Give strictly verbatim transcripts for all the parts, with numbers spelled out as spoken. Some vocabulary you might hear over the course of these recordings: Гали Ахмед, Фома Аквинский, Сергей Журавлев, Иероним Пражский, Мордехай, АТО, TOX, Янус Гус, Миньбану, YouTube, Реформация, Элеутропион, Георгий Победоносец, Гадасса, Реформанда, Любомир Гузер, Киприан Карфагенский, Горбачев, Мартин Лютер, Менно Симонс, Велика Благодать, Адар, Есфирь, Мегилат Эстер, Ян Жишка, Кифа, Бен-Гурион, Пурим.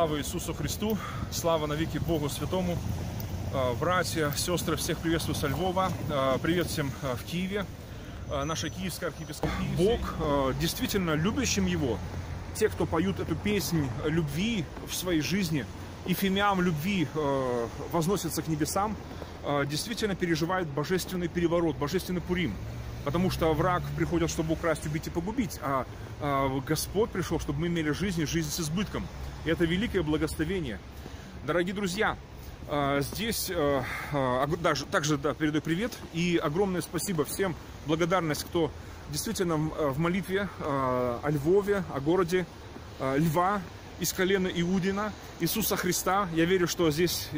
Слава Иисусу Христу, слава навеки Богу Святому. Братья, сестры, всех приветствую со Львова, привет всем в Киеве, наша киевская архиепископия. Бог, действительно любящим Его, те, кто поют эту песнь любви в своей жизни, и фимиам любви возносятся к небесам, действительно переживает божественный переворот, божественный Пурим. Потому что враг приходит, чтобы украсть, убить и погубить, а Господь пришел, чтобы мы имели жизнь, жизнь с избытком. И это великое благословение. Дорогие друзья, здесь даже, также да, передаю привет и огромное спасибо всем, благодарность, кто действительно в молитве о Львове, о городе Льва, из колена Иудина, Иисуса Христа. Я верю, что здесь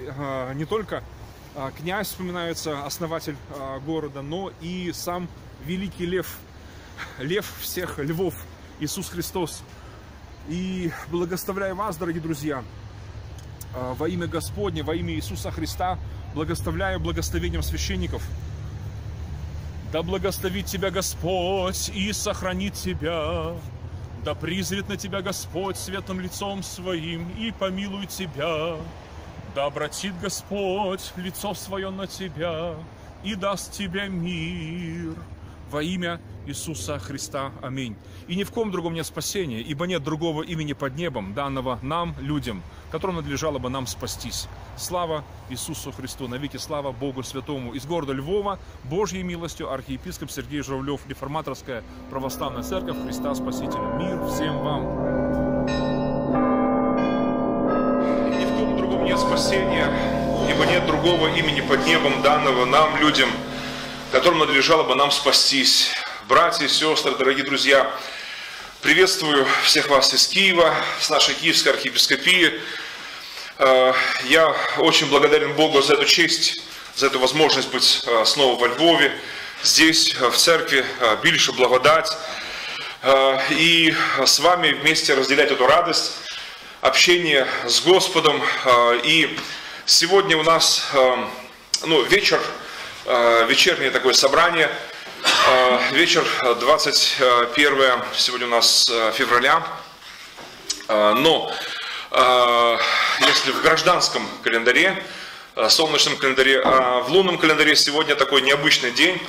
не только князь вспоминается, основатель города, но и сам великий лев, лев всех львов, Иисус Христос. И благословляю вас, дорогие друзья, во имя Господне, во имя Иисуса Христа, благословляю благословением священников. Да благословит тебя Господь и сохранит тебя, да призрит на тебя Господь светлым лицом своим и помилует тебя. Да обратит Господь лицо свое на тебя и даст тебе мир. Во имя Иисуса Христа. Аминь. И ни в ком другом нет спасения, ибо нет другого имени под небом, данного нам, людям, которым надлежало бы нам спастись. Слава Иисусу Христу, навеки слава Богу Святому. Из города Львова, Божьей милостью, архиепископ Сергей Журавлев, Реформаторская Православная Церковь Христа Спасителя. Мир всем вам! Нет спасения, ибо нет другого имени под небом, данного нам, людям, которым надлежало бы нам спастись. Братья и сестры, дорогие друзья, приветствую всех вас из Киева, с нашей Киевской архиепископии. Я очень благодарен Богу за эту честь, за эту возможность быть снова во Львове, здесь, в церкви Велика Благодать, и с вами вместе разделять эту радость, общение с Господом. И сегодня у нас ну, вечер, вечернее такое собрание, вечер двадцать первое, сегодня у нас февраля, но если в гражданском календаре, солнечном календаре, а в лунном календаре сегодня такой необычный день,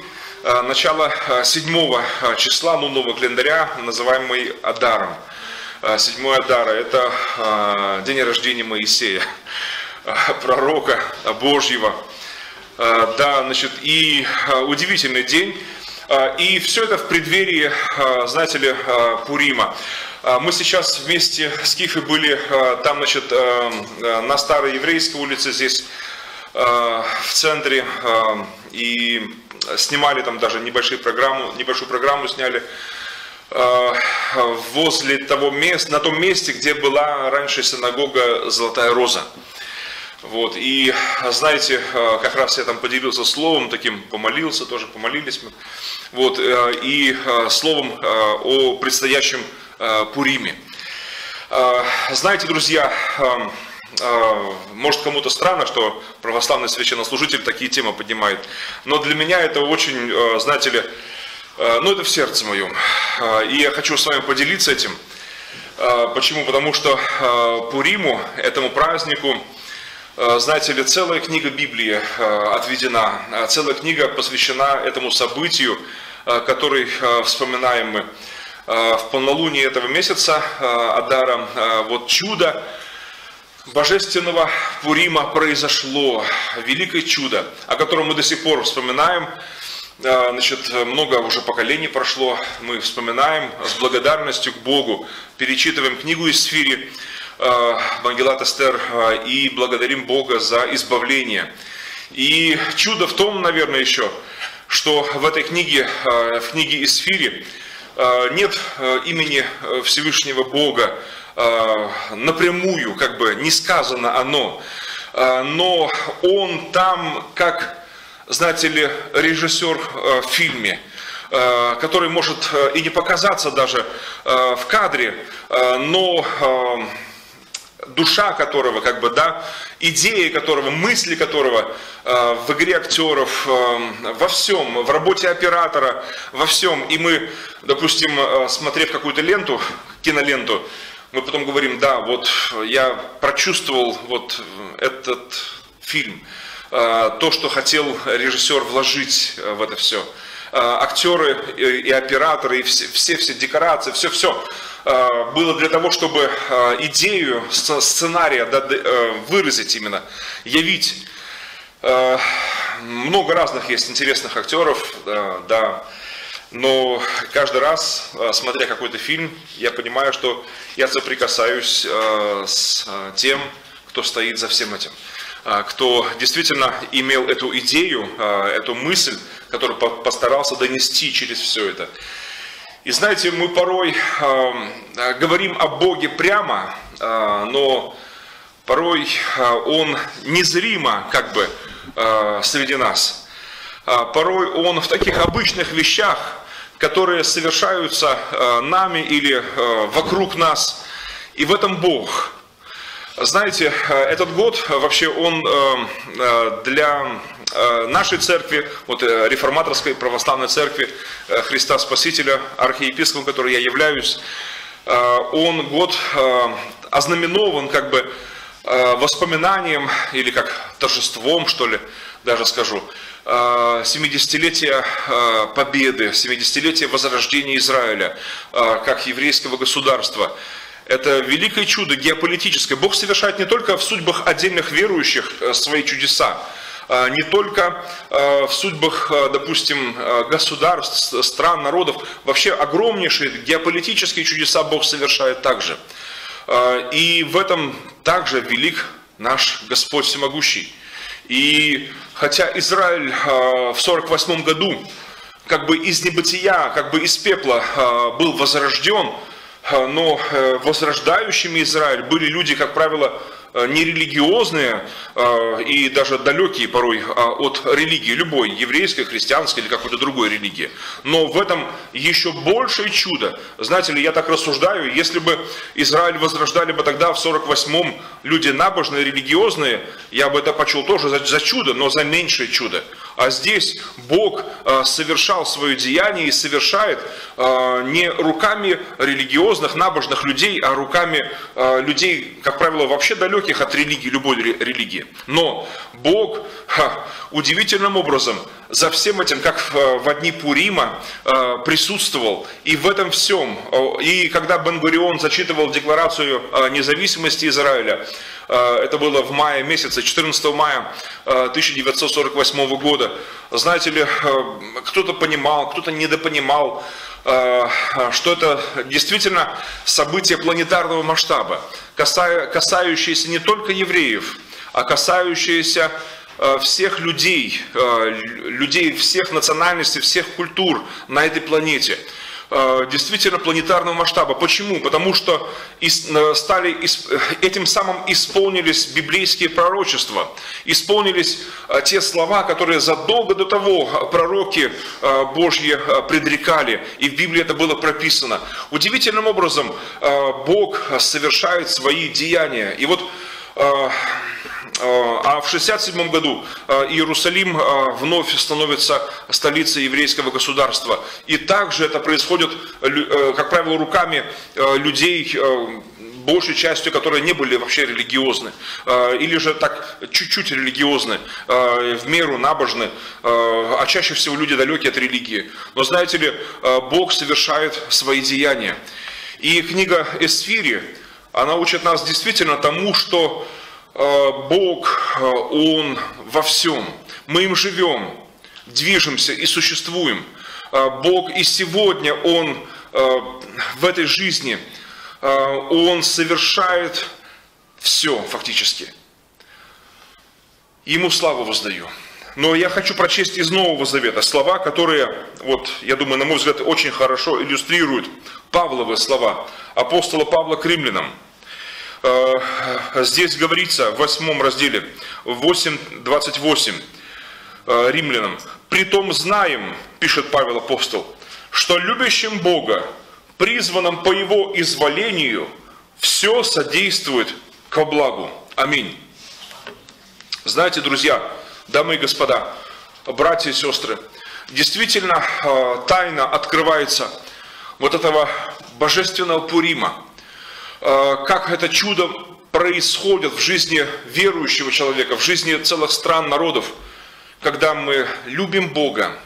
начало седьмого числа лунного календаря, называемый Адаром. Седьмое Адара – это день рождения Моисея, пророка Божьего. Да, значит, и удивительный день. И все это в преддверии, знаете ли, Пурима. Мы сейчас вместе с Кифой были там, значит, на Старой Еврейской улице, здесь в центре, и снимали там даже небольшую программу, небольшую программу сняли. Возле того места, на том месте, где была раньше синагога Золотая Роза. Вот. И знаете, как раз я там поделился словом таким, помолился, тоже помолились мы. Вот. И словом о предстоящем Пуриме. Знаете, друзья, может кому-то странно, что православный священнослужитель такие темы поднимает, но для меня это очень, знаете ли, ну, это в сердце моем. И я хочу с вами поделиться этим. Почему? Потому что Пуриму, этому празднику, знаете ли, целая книга Библии отведена. Целая книга посвящена этому событию, который вспоминаем мы в полнолуние этого месяца Адара. Вот чудо божественного Пурима произошло. Великое чудо, о котором мы до сих пор вспоминаем. Значит, много уже поколений прошло, мы вспоминаем с благодарностью к Богу, перечитываем книгу из Сфири, Мегилат Эстер, и благодарим Бога за избавление. И чудо в том, наверное, еще, что в этой книге, в книге из Сфири, нет имени Всевышнего Бога напрямую, как бы не сказано оно, но Он там как... знаете ли, режиссер в фильме, который может и не показаться даже в кадре, но душа которого, как бы, да, идеи которого, мысли которого в игре актеров, во всем, в работе оператора, во всем. И мы, допустим, смотрев какую-то ленту, киноленту, мы потом говорим, да, вот я прочувствовал вот этот фильм, то, что хотел режиссер вложить в это все. Актеры и операторы, и все-все декорации, все-все было для того, чтобы идею сценария выразить именно, явить. Много разных есть интересных актеров, да, но каждый раз, смотря какой-то фильм, я понимаю, что я соприкасаюсь с тем, кто стоит за всем этим, кто действительно имел эту идею, эту мысль, которую постарался донести через все это. И знаете, мы порой э, говорим о Боге прямо, э, но порой Он незримо как бы э, среди нас. Порой Он в таких обычных вещах, которые совершаются э, нами или э, вокруг нас. И в этом Бог. Знаете, этот год вообще он для нашей церкви, вот реформаторской православной церкви Христа Спасителя, архиепископом, который я являюсь, он год ознаменован как бы воспоминанием или как торжеством, что ли, даже скажу, семидесятилетия победы, семидесятилетия возрождения Израиля как еврейского государства. Это великое чудо геополитическое. Бог совершает не только в судьбах отдельных верующих свои чудеса, не только в судьбах, допустим, государств, стран, народов. Вообще огромнейшие геополитические чудеса Бог совершает также. И в этом также велик наш Господь Всемогущий. И хотя Израиль в сорок восьмом году как бы из небытия, как бы из пепла был возрожден, но возрождающими Израиль были люди, как правило, нерелигиозные и даже далекие порой от религии, любой, еврейской, христианской или какой-то другой религии. Но в этом еще большее чудо. Знаете ли, я так рассуждаю, если бы Израиль возрождали бы тогда в сорок восьмом люди набожные, религиозные, я бы это почел тоже за, за чудо, но за меньшее чудо. А здесь Бог совершал свое деяние и совершает не руками религиозных, набожных людей, а руками людей, как правило, вообще далеких от религии, любой религии. Но Бог ха, удивительным образом за всем этим, как в, в дни Пурима, присутствовал. И в этом всем, и когда Бен-Гурион зачитывал Декларацию независимости Израиля, это было в мае месяце, четырнадцатого мая тысяча девятьсот сорок восьмого года, знаете ли, кто-то понимал, кто-то недопонимал, что это действительно событие планетарного масштаба, касающееся не только евреев, а касающееся всех людей, людей всех национальностей, всех культур на этой планете. Действительно планетарного масштаба. Почему? Потому что стали, этим самым исполнились библейские пророчества, исполнились те слова, которые задолго до того пророки Божьи предрекали, и в Библии это было прописано. Удивительным образом Бог совершает свои деяния. И вот а в шестьдесят седьмом году Иерусалим вновь становится столицей еврейского государства. И также это происходит, как правило, руками людей, большей частью, которые не были вообще религиозны. Или же так чуть-чуть религиозны, в меру набожны, а чаще всего люди далекие от религии. Но знаете ли, Бог совершает свои деяния. И книга «Эсфири», она учит нас действительно тому, что Бог, Он во всем. Мы им живем, движемся и существуем. Бог и сегодня, Он в этой жизни, Он совершает все фактически. Ему славу воздаю. Но я хочу прочесть из Нового Завета слова, которые, вот, я думаю, на мой взгляд, очень хорошо иллюстрируют Павловы слова, апостола Павла к римлянам. Здесь говорится в восьмом разделе, восемь двадцать восемь, римлянам. «Притом знаем, — пишет Павел апостол, — что любящим Бога, призванным по Его изволению, все содействует ко благу». Аминь. Знаете, друзья, дамы и господа, братья и сестры, действительно тайна открывается вот этого божественного Пурима. как это чудо происходит в жизни верующего человека, в жизни целых стран, народов, когда мы любим Бога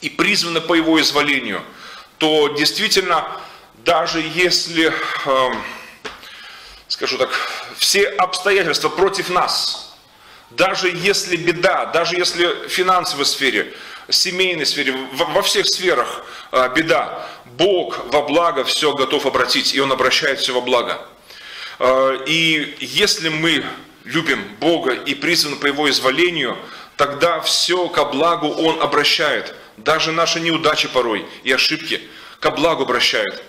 и призваны по Его изволению, то действительно, даже если, скажу так, все обстоятельства против нас, даже если беда, даже если в финансовой сфере, семейной сфере, во всех сферах беда, Бог во благо все готов обратить, и Он обращает все во благо. И если мы любим Бога и призваны по Его изволению, тогда все ко благу Он обращает. Даже наши неудачи порой и ошибки ко благу обращает.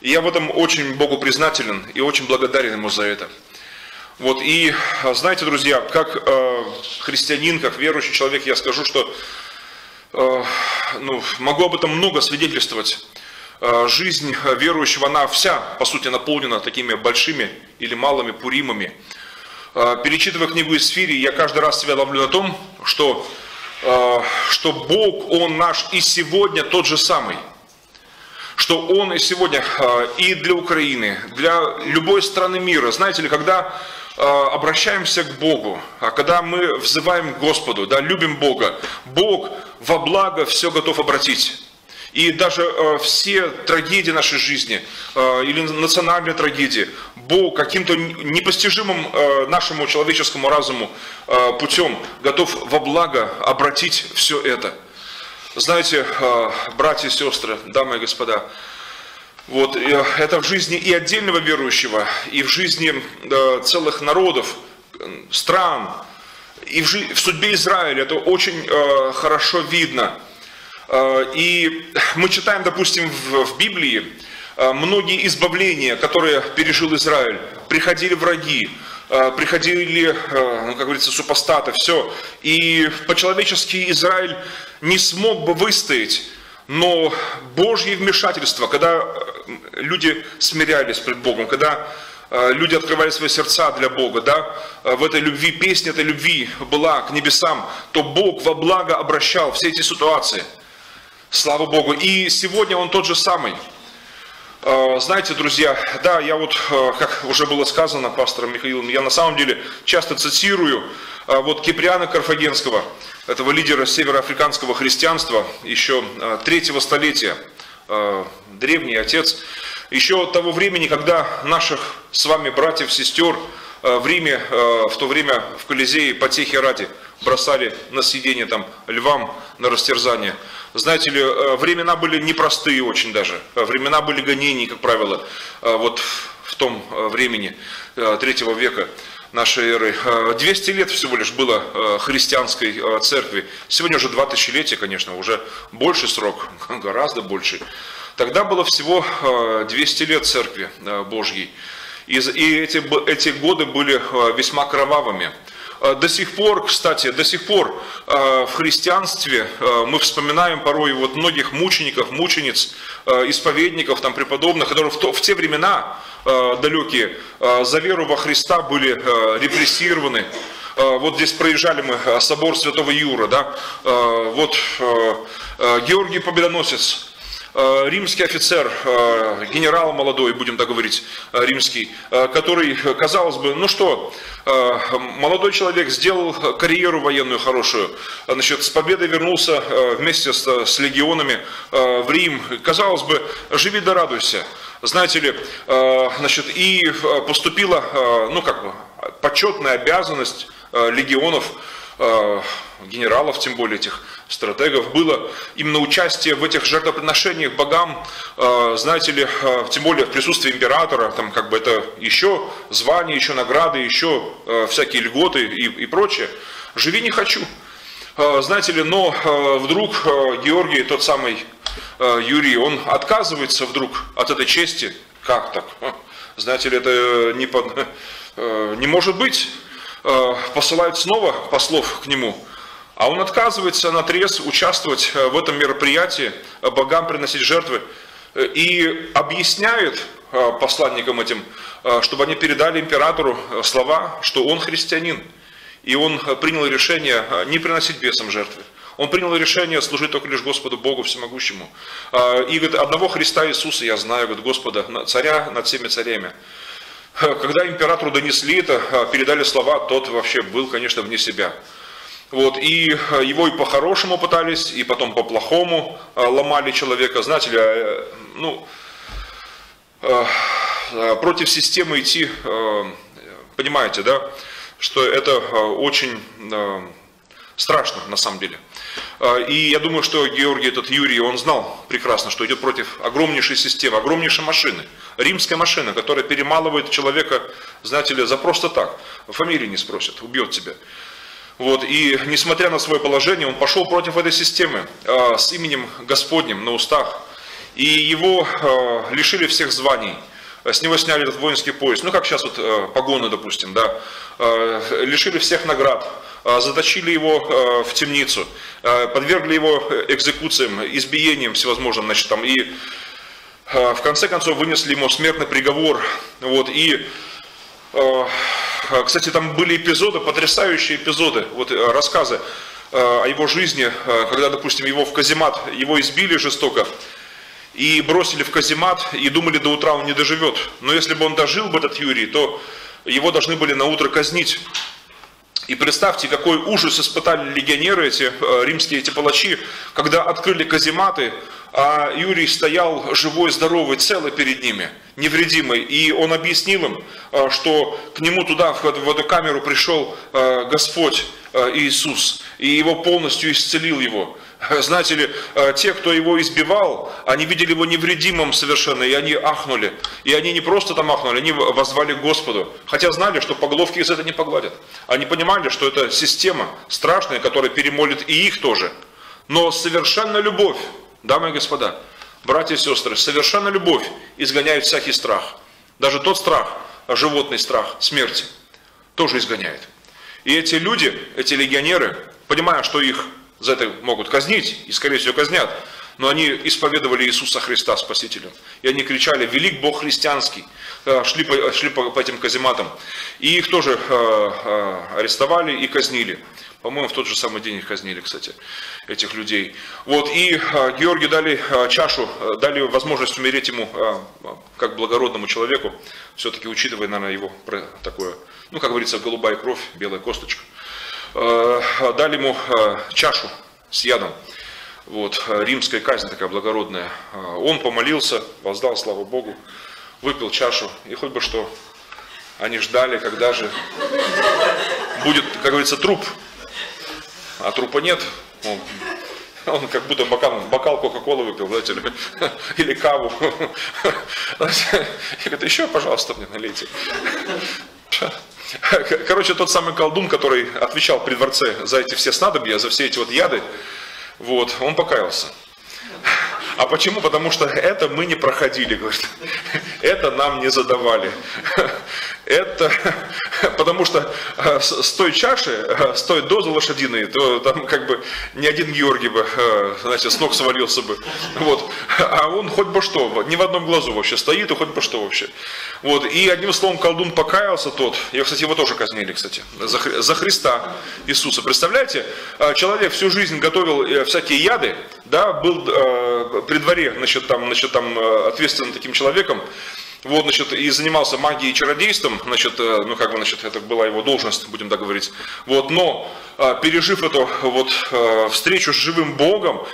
И я в этом очень Богу признателен и очень благодарен Ему за это. Вот, и знаете, друзья, как э, христианин, как верующий человек, я скажу, что э, ну, могу об этом много свидетельствовать. Э, жизнь верующего, она вся, по сути, наполнена такими большими или малыми пуримами. Э, перечитывая книгу Исфирии, я каждый раз себя ловлю на том, что, э, что Бог, Он наш и сегодня тот же самый. Что Он и сегодня и для Украины, для любой страны мира. Знаете ли, когда обращаемся к Богу, а когда мы взываем к Господу, да, любим Бога, Бог во благо все готов обратить. И даже все трагедии нашей жизни, или национальные трагедии, Бог каким-то непостижимым нашему человеческому разуму путем готов во благо обратить все это. Знаете, братья и сестры, дамы и господа, вот, это в жизни и отдельного верующего, и в жизни целых народов, стран, и в, жи- в судьбе Израиля это очень хорошо видно. И мы читаем, допустим, в, в Библии многие избавления, которые пережил Израиль, приходили враги, приходили, ну, как говорится, супостаты, все. И по-человечески Израиль не смог бы выстоять, но Божье вмешательство, когда люди смирялись пред Богом, когда люди открывали свои сердца для Бога, да, в этой любви, песня этой любви была к небесам, то Бог во благо обращал все эти ситуации. Слава Богу. И сегодня Он тот же самый. Знаете, друзья, да, я вот, как уже было сказано пастором Михаилом, я на самом деле часто цитирую вот Киприана Карфагенского, этого лидера североафриканского христианства, еще третьего столетия, древний отец, еще того времени, когда наших с вами братьев, сестер в Риме, в то время в Колизее по Техе ради бросали на съедение там львам, на растерзание. Знаете ли, времена были непростые очень даже. Времена были гонений, как правило, вот в том времени, третьего века нашей эры. двести лет всего лишь было христианской церкви. Сегодня уже два тысячелетия, конечно, уже больше срок, гораздо больше. Тогда было всего двести лет церкви Божьей. И эти, эти годы были весьма кровавыми. До сих пор, кстати, до сих пор в христианстве мы вспоминаем порой вот многих мучеников, мучениц, исповедников, там, преподобных, которые в, то, в те времена далекие за веру во Христа были репрессированы. Вот здесь проезжали мы собор Святого Юра, да? Вот Георгий Победоносец, римский офицер, генерал молодой, будем так говорить, римский, который, казалось бы, ну что, молодой человек сделал карьеру военную хорошую, значит, с победой вернулся вместе с, с легионами в Рим, казалось бы, живи да радуйся, знаете ли, значит, и поступила, ну как бы, почетная обязанность легионов, генералов, тем более этих стратегов, было именно участие в этих жертвоприношениях богам, знаете ли, тем более в присутствии императора, там как бы это еще звания, еще награды, еще всякие льготы и, и прочее. Живи не хочу. Знаете ли, но вдруг Георгий, тот самый Юрий, он отказывается вдруг от этой чести. Как так? Знаете ли, это не, под... не может быть. Посылают снова послов к нему, а он отказывается наотрез участвовать в этом мероприятии, богам приносить жертвы, и объясняет посланникам этим, чтобы они передали императору слова, что он христианин, и он принял решение не приносить бесам жертвы. Он принял решение служить только лишь Господу Богу всемогущему. И говорит, одного Христа Иисуса я знаю, говорит, Господа, царя над всеми царями. Когда императору донесли это, передали слова, тот вообще был, конечно, вне себя. Вот, и его и по-хорошему пытались, и потом по-плохому ломали человека. Знаете ли, ну, против системы идти, понимаете, да, что это очень страшно на самом деле. И я думаю, что Георгий, этот Юрий, он знал прекрасно, что идет против огромнейшей системы, огромнейшей машины, римская машина, которая перемалывает человека, знаете ли, за просто так. Фамилии не спросят, убьет тебя. Вот, и несмотря на свое положение, он пошел против этой системы э, с именем Господним на устах. И его э, лишили всех званий, с него сняли этот воинский пояс, ну как сейчас вот э, погоны, допустим, да, э, лишили всех наград, э, заточили его э, в темницу, э, подвергли его экзекуциям, избиениям всевозможным, значит, там, и э, в конце концов вынесли ему смертный приговор, вот, и... Э, Кстати, там были эпизоды, потрясающие эпизоды, вот рассказы о его жизни, когда, допустим, его в каземат, его избили жестоко и бросили в каземат, и думали, до утра он не доживет. Но если бы он дожил бы, этот Юрий, то его должны были на утро казнить. И представьте, какой ужас испытали легионеры, эти римские, эти палачи, когда открыли казематы, а Юрий стоял живой, здоровый, целый перед ними, невредимый. И он объяснил им, что к нему туда, в эту камеру пришел Господь Иисус, и его полностью исцелил его. Знаете ли, те, кто его избивал, они видели его невредимым совершенно, и они ахнули. И они не просто там ахнули, они воззвали к Господу. Хотя знали, что по головке из этого не погладят. Они понимали, что это система страшная, которая перемолит и их тоже. Но совершенно любовь, дамы и господа, братья и сестры, совершенно любовь изгоняет всякий страх. Даже тот страх, животный страх смерти, тоже изгоняет. И эти люди, эти легионеры, понимая, что их за это могут казнить, и скорее всего казнят, но они исповедовали Иисуса Христа Спасителем. И они кричали: «Велик Бог христианский!» Шли по, шли по, по этим казематам. И их тоже э, э, арестовали и казнили. По-моему, в тот же самый день их казнили, кстати, этих людей. Вот, и э, Георгию дали э, чашу, э, дали возможность умереть ему, э, как благородному человеку, все-таки учитывая, наверное, его такое, ну, как говорится, голубая кровь, белая косточка. Дали ему чашу с ядом, вот, римская казнь такая благородная. Он помолился, воздал славу Богу, выпил чашу, и хоть бы что, они ждали, когда же будет, как говорится, труп, а трупа нет. Он, он как будто бокал, бокал кока-колы выпил, знаете, или, или каву. Я говорю, еще, пожалуйста, мне налейте. Короче, тот самый колдун, который отвечал при дворце за эти все снадобья, за все эти вот яды, вот, он покаялся. А почему? Потому что это мы не проходили, говорит. Это нам не задавали. Это потому что с той чаши, с той дозы лошадиной, то там как бы ни один Георгий бы, значит, с ног свалился бы. Вот. А он хоть бы что, ни в одном глазу вообще стоит, и хоть бы что вообще. Вот. И одним словом, колдун покаялся тот. И, кстати, его тоже казнили, кстати, за, Хри... за Христа Иисуса. Представляете, человек всю жизнь готовил всякие яды, да, был э, при дворе, значит, там, значит, там ответственным таким человеком. Вот, значит, и занимался магией и чародейством, значит, ну, как бы, значит, это была его должность, будем так говорить. Вот, но, пережив эту вот встречу с живым Богом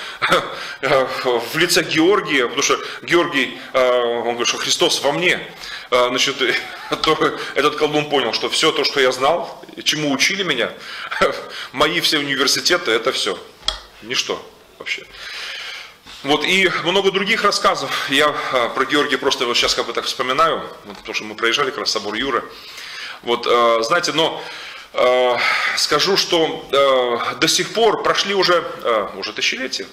в лице Георгия, потому что Георгий, он говорит, что Христос во мне, значит, то этот колдун понял, что все то, что я знал, чему учили меня, мои все университеты, это все, ничто вообще. Вот, и много других рассказов. Я а, про Георгия просто вот сейчас как бы так вспоминаю, вот, потому что мы проезжали как раз собор Юры. Вот, а, знаете, но а, скажу, что а, до сих пор прошли уже, а, уже тысячелетия,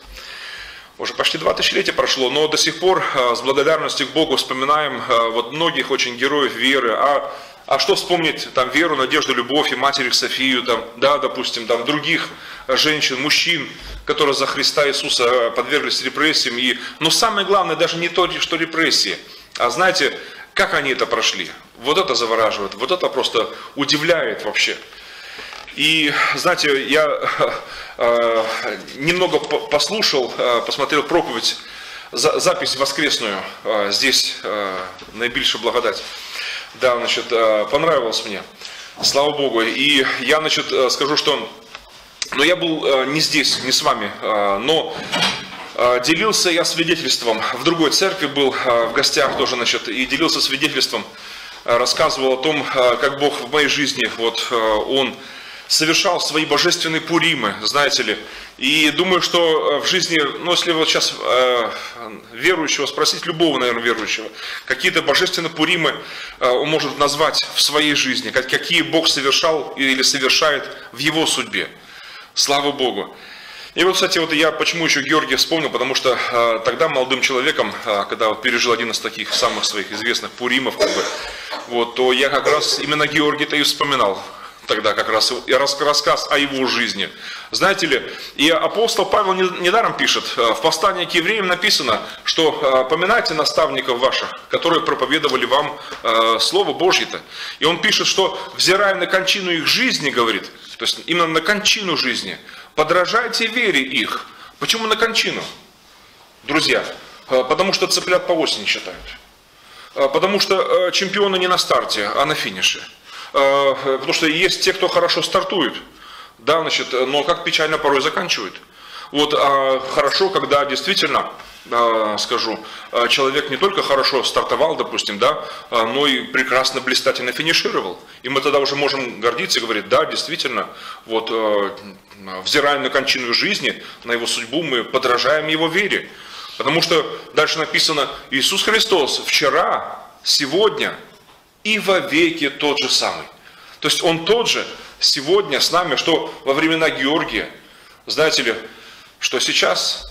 уже почти два тысячелетия прошло, но до сих пор а, с благодарностью к Богу вспоминаем а, вот многих очень героев веры. А, а что вспомнить, там, веру, надежду, любовь и Матерь Софию, там, да, допустим, там, других женщин, мужчин, которые за Христа Иисуса подверглись репрессиям. И... Но самое главное, даже не то, что репрессии, а знаете, как они это прошли. Вот это завораживает, вот это просто удивляет вообще. И, знаете, я э, немного послушал, э, посмотрел проповедь, за, запись воскресную э, здесь, э, на Велика Благодать. Да, значит, э, понравилось мне, слава Богу. И я, значит, скажу, что... Но я был э, не здесь, не с вами, э, но... Делился я свидетельством, в другой церкви был, в гостях тоже, значит, и делился свидетельством, рассказывал о том, как Бог в моей жизни, вот, Он совершал свои божественные пуримы, знаете ли. И думаю, что в жизни, ну, если вот сейчас э, верующего спросить, любого, наверное, верующего, какие-то божественные пуримы э, он может назвать в своей жизни, как, какие Бог совершал или совершает в его судьбе. Слава Богу! И вот, кстати, вот я почему еще Георгия вспомнил, потому что э, тогда молодым человеком, э, когда вот пережил один из таких самых своих известных пуримов, как бы, вот, то я как раз именно Георгия-то и вспоминал тогда как раз, и рас, рассказ о его жизни. Знаете ли, и апостол Павел недаром пишет, э, в послании к евреям написано, что э, поминайте наставников ваших, которые проповедовали вам э, Слово Божье-то. И он пишет, что взирая на кончину их жизни, говорит, то есть именно на кончину жизни, подражайте вере их. Почему на кончину? Друзья, потому что цыплят по осени считают. Потому что чемпионы не на старте, а на финише. Потому что есть те, кто хорошо стартует, да, значит, но как печально порой заканчивают. Вот а хорошо, когда действительно, скажу, человек не только хорошо стартовал, допустим, да, но и прекрасно, блистательно финишировал. И мы тогда уже можем гордиться и говорить, да, действительно, вот, взирая на кончину жизни, на его судьбу, мы подражаем его вере. Потому что дальше написано, Иисус Христос вчера, сегодня и вовеки тот же самый. То есть Он тот же сегодня с нами, что во времена Георгия, знаете ли, что сейчас...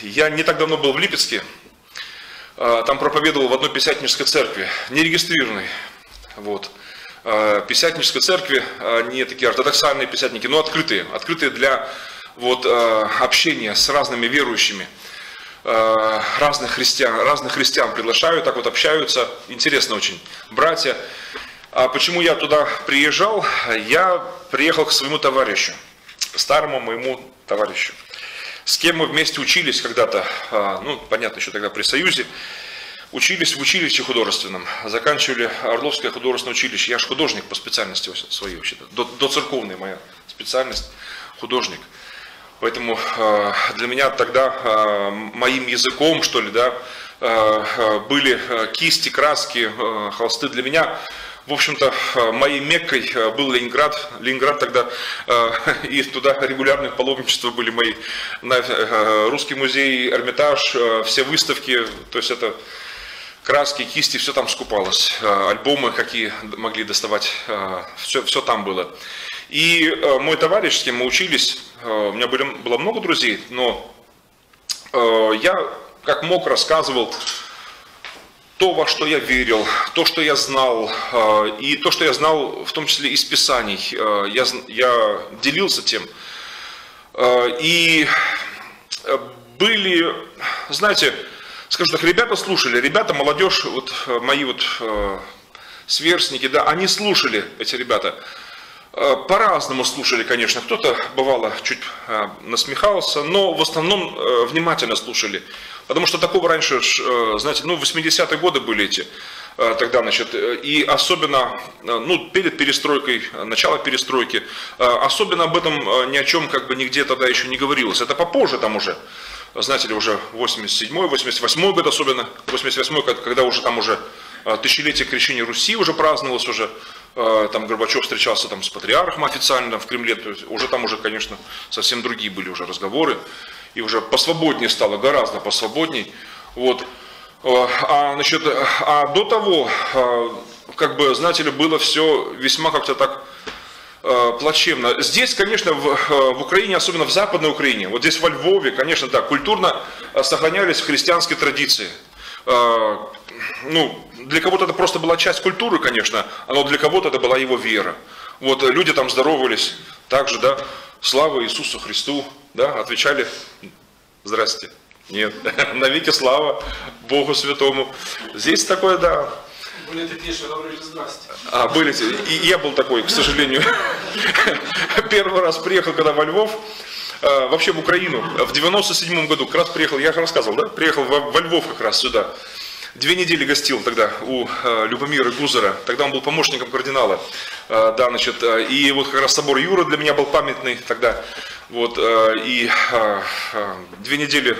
Я не так давно был в Липецке, там проповедовал в одной пятидесятнической церкви, нерегистрированной, вот, пятидесятнической церкви, не такие ортодоксальные пятидесятники, но открытые, открытые для вот, общения с разными верующими, разных христиан, разных христиан приглашают, так вот общаются, интересно очень, братья. А почему я туда приезжал? Я приехал к своему товарищу, старому моему товарищу, с кем мы вместе учились когда-то, ну, понятно, еще тогда при Союзе, учились в училище художественном, заканчивали Орловское художественное училище. Я же художник по специальности своей вообще-то, доцерковная моя специальность, художник. Поэтому для меня тогда моим языком, что ли, да, были кисти, краски, холсты для меня. В общем-то, моей Меккой был Ленинград, Ленинград тогда, и туда регулярные паломничества были мои, Русский музей, Эрмитаж, все выставки, то есть это краски, кисти, все там скупалось, альбомы какие могли доставать, все, все там было. И мой товарищ, с кем мы учились, у меня были, было много друзей, но я как мог рассказывал то, во что я верил, то, что я знал, и то, что я знал, в том числе из Писаний, я, я делился тем. И были, знаете, скажу так, ребята слушали, ребята, молодежь, вот мои вот сверстники, да, они слушали, эти ребята. По-разному слушали, конечно, кто-то, бывало, чуть насмехался, но в основном внимательно слушали. Потому что такого раньше, знаете, ну, восьмидесятые годы были эти, тогда, значит, и особенно, ну, перед перестройкой, начало перестройки, особенно об этом ни о чем, как бы, нигде тогда еще не говорилось. Это попозже там уже, знаете ли, уже восемьдесят седьмой, восемьдесят восьмой год особенно, восемьдесят восьмой, когда уже там уже тысячелетие крещения Руси уже праздновалось уже, там Горбачев встречался там с патриархом официально в Кремле, то есть уже там уже, конечно, совсем другие были уже разговоры. И уже посвободнее стало, гораздо посвободней. Вот. А, значит, а до того, как бы, знаете ли, было все весьма как-то так э, плачевно. Здесь, конечно, в, в Украине, особенно в Западной Украине, вот здесь во Львове, конечно, да, культурно сохранялись христианские традиции. Э, ну, для кого-то это просто была часть культуры, конечно, но для кого-то это была его вера. Вот люди там здоровались, также, да, слава Иисусу Христу. Да, отвечали, здрасте, нет, навеки слава Богу Святому. Здесь такое, да, Были такие, что говорили «здрасте». А, были. И я был такой, к сожалению. Первый раз приехал, когда во Львов, вообще в Украину, в девяносто седьмом году, как раз приехал, я рассказывал, да? Приехал во Львов как раз сюда. Две недели гостил тогда у Любомира Гузера, тогда он был помощником кардинала, да, значит, и вот как раз собор Юра для меня был памятный тогда, вот, и две недели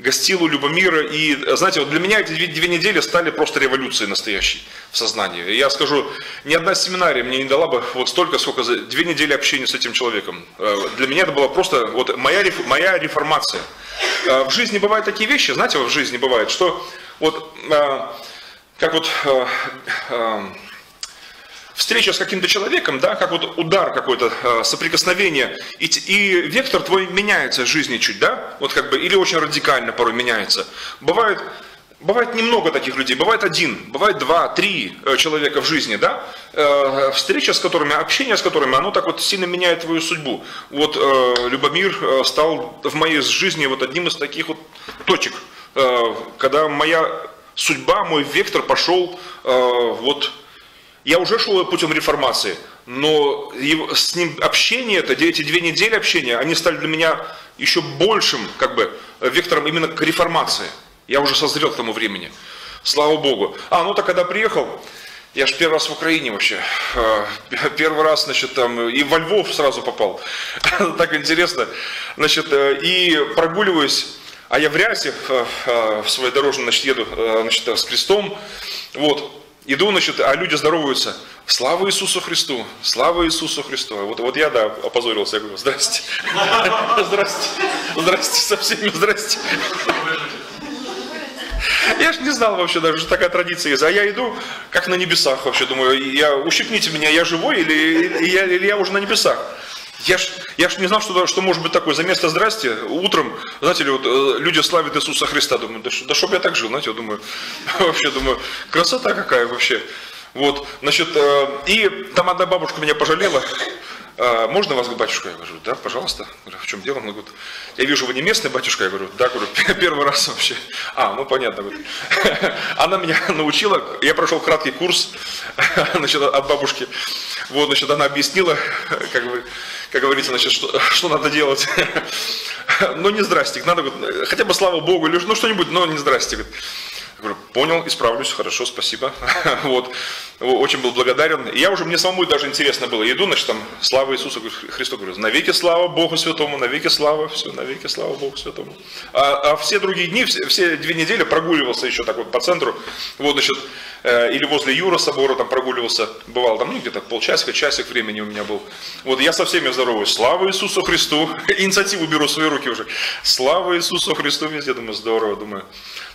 гостил у Любомира, и, знаете, вот для меня эти две недели стали просто революцией настоящей в сознании. Я скажу, ни одна семинария мне не дала бы вот столько, сколько за две недели общения с этим человеком. Для меня это была просто вот моя, моя реформация. В жизни бывают такие вещи, знаете, в жизни бывает, что... Вот, э, как вот э, э, встреча с каким-то человеком, да, как вот удар какой-то, э, соприкосновение, и, и вектор твой меняется в жизни чуть, да, вот как бы, или очень радикально порой меняется. Бывает, бывает немного таких людей, бывает один, бывает два, три э, человека в жизни, да, э, встреча с которыми, общение с которыми, оно так вот сильно меняет твою судьбу. Вот э, Любомир э, стал в моей жизни вот одним из таких вот точек, когда моя судьба, мой вектор пошел, вот, я уже шел путем реформации, но с ним общение, это, эти две недели общения, они стали для меня еще большим, как бы, вектором именно к реформации. Я уже созрел к тому времени, слава Богу. А, ну так когда приехал, я же первый раз в Украине вообще, первый раз, значит, там, и во Львов сразу попал, так интересно, значит, и прогуливаюсь. А я в рясе, в своей дорожной, значит, еду, значит, с крестом, вот, иду, значит, а люди здороваются. Слава Иисусу Христу, слава Иисусу Христу. Вот, вот я, да, опозорился, я говорю, здрасте, здрасте, здрасте, со всеми здрасте. Я ж не знал вообще даже, что такая традиция есть. А я иду, как на небесах вообще, думаю, я, ущипните меня, я живой или, или, я, или я уже на небесах. Я ж, я ж не знал, что, что может быть такое. За место «здрасте» утром, знаете ли, вот, люди славят Иисуса Христа. Думаю, да, да чтоб я так жил, знаете, я думаю, вообще думаю, красота какая вообще. Вот, значит, и там одна бабушка меня пожалела. Можно вас, батюшка? Я говорю, да, пожалуйста. Говорю, в чем дело? Она говорит, я вижу, вы не местный, батюшка? Я говорю, да, говорю, первый раз вообще. А, ну понятно. Говорит. Она меня научила, я прошел краткий курс, значит, от бабушки. Вот, значит, она объяснила, как, вы, как говорится, значит, что, что надо делать. Ну не здрастик, надо, говорит, хотя бы слава Богу, или ну что-нибудь, но не здрастик. Я говорю, понял, исправлюсь, хорошо, спасибо. Вот. Очень был благодарен. Я уже, мне самому даже интересно было. Я иду, значит, там, слава Иисусу Христу, говорю, навеки слава Богу Святому, навеки слава, все, навеки слава Богу Святому. А, а все другие дни, все, все две недели прогуливался еще так вот по центру, вот, значит, э, или возле Юра собора там прогуливался, бывал там, ну, где-то полчасика, часик времени у меня был. Вот, я со всеми здороваюсь, слава Иисусу Христу, инициативу беру в свои руки уже, слава Иисусу Христу, везде, думаю, здорово, думаю.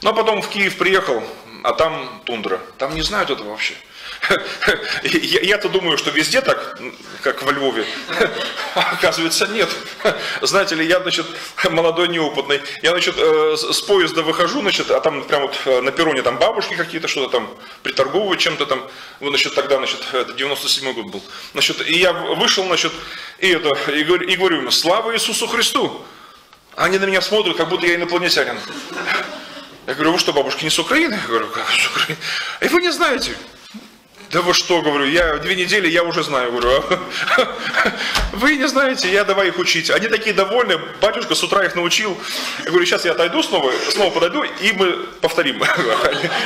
Ну, а потом в Киев приехал, а там тундра, там не знают этого вообще. Я-то думаю, что везде так, как во Львове, оказывается нет. Знаете ли, я, значит, молодой, неопытный, я, значит, с поезда выхожу, значит, а там прям вот на перроне там бабушки какие-то что-то там приторговывают чем-то там, значит, тогда, значит, это девяносто седьмой год был, значит, и я вышел, значит, и это, и говорю, и говорю им, слава Иисусу Христу, они на меня смотрят, как будто я инопланетянин. Я говорю, вы что, бабушки не с Украины? Я говорю, как с Украины? И вы не знаете. Да вы что, говорю, я две недели, я уже знаю, говорю, а? Вы не знаете, я давай их учить. Они такие довольны, батюшка с утра их научил. Я говорю, сейчас я отойду снова, снова подойду, и мы повторим.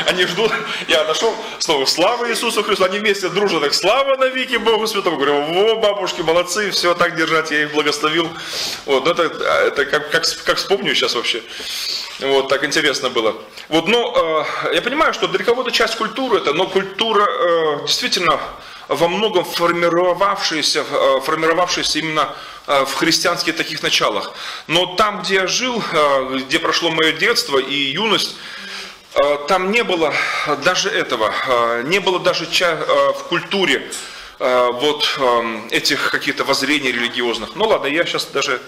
Они ждут, я отошел, снова, слава Иисусу Христу, они вместе дружат, так, слава навеки Богу Святому. Говорю, во, бабушки, молодцы, все, так держать, я их благословил. Вот, ну это, это как, как, как вспомню сейчас вообще. Вот, так интересно было. Вот, но э, я понимаю, что для кого-то часть культуры это, но культура э, действительно во многом формировавшаяся, э, формировавшаяся именно э, в христианских таких началах. Но там, где я жил, э, где прошло мое детство и юность, э, там не было даже этого, э, не было даже ча- э, в культуре э, вот э, этих каких-то воззрений религиозных. Ну ладно, я сейчас даже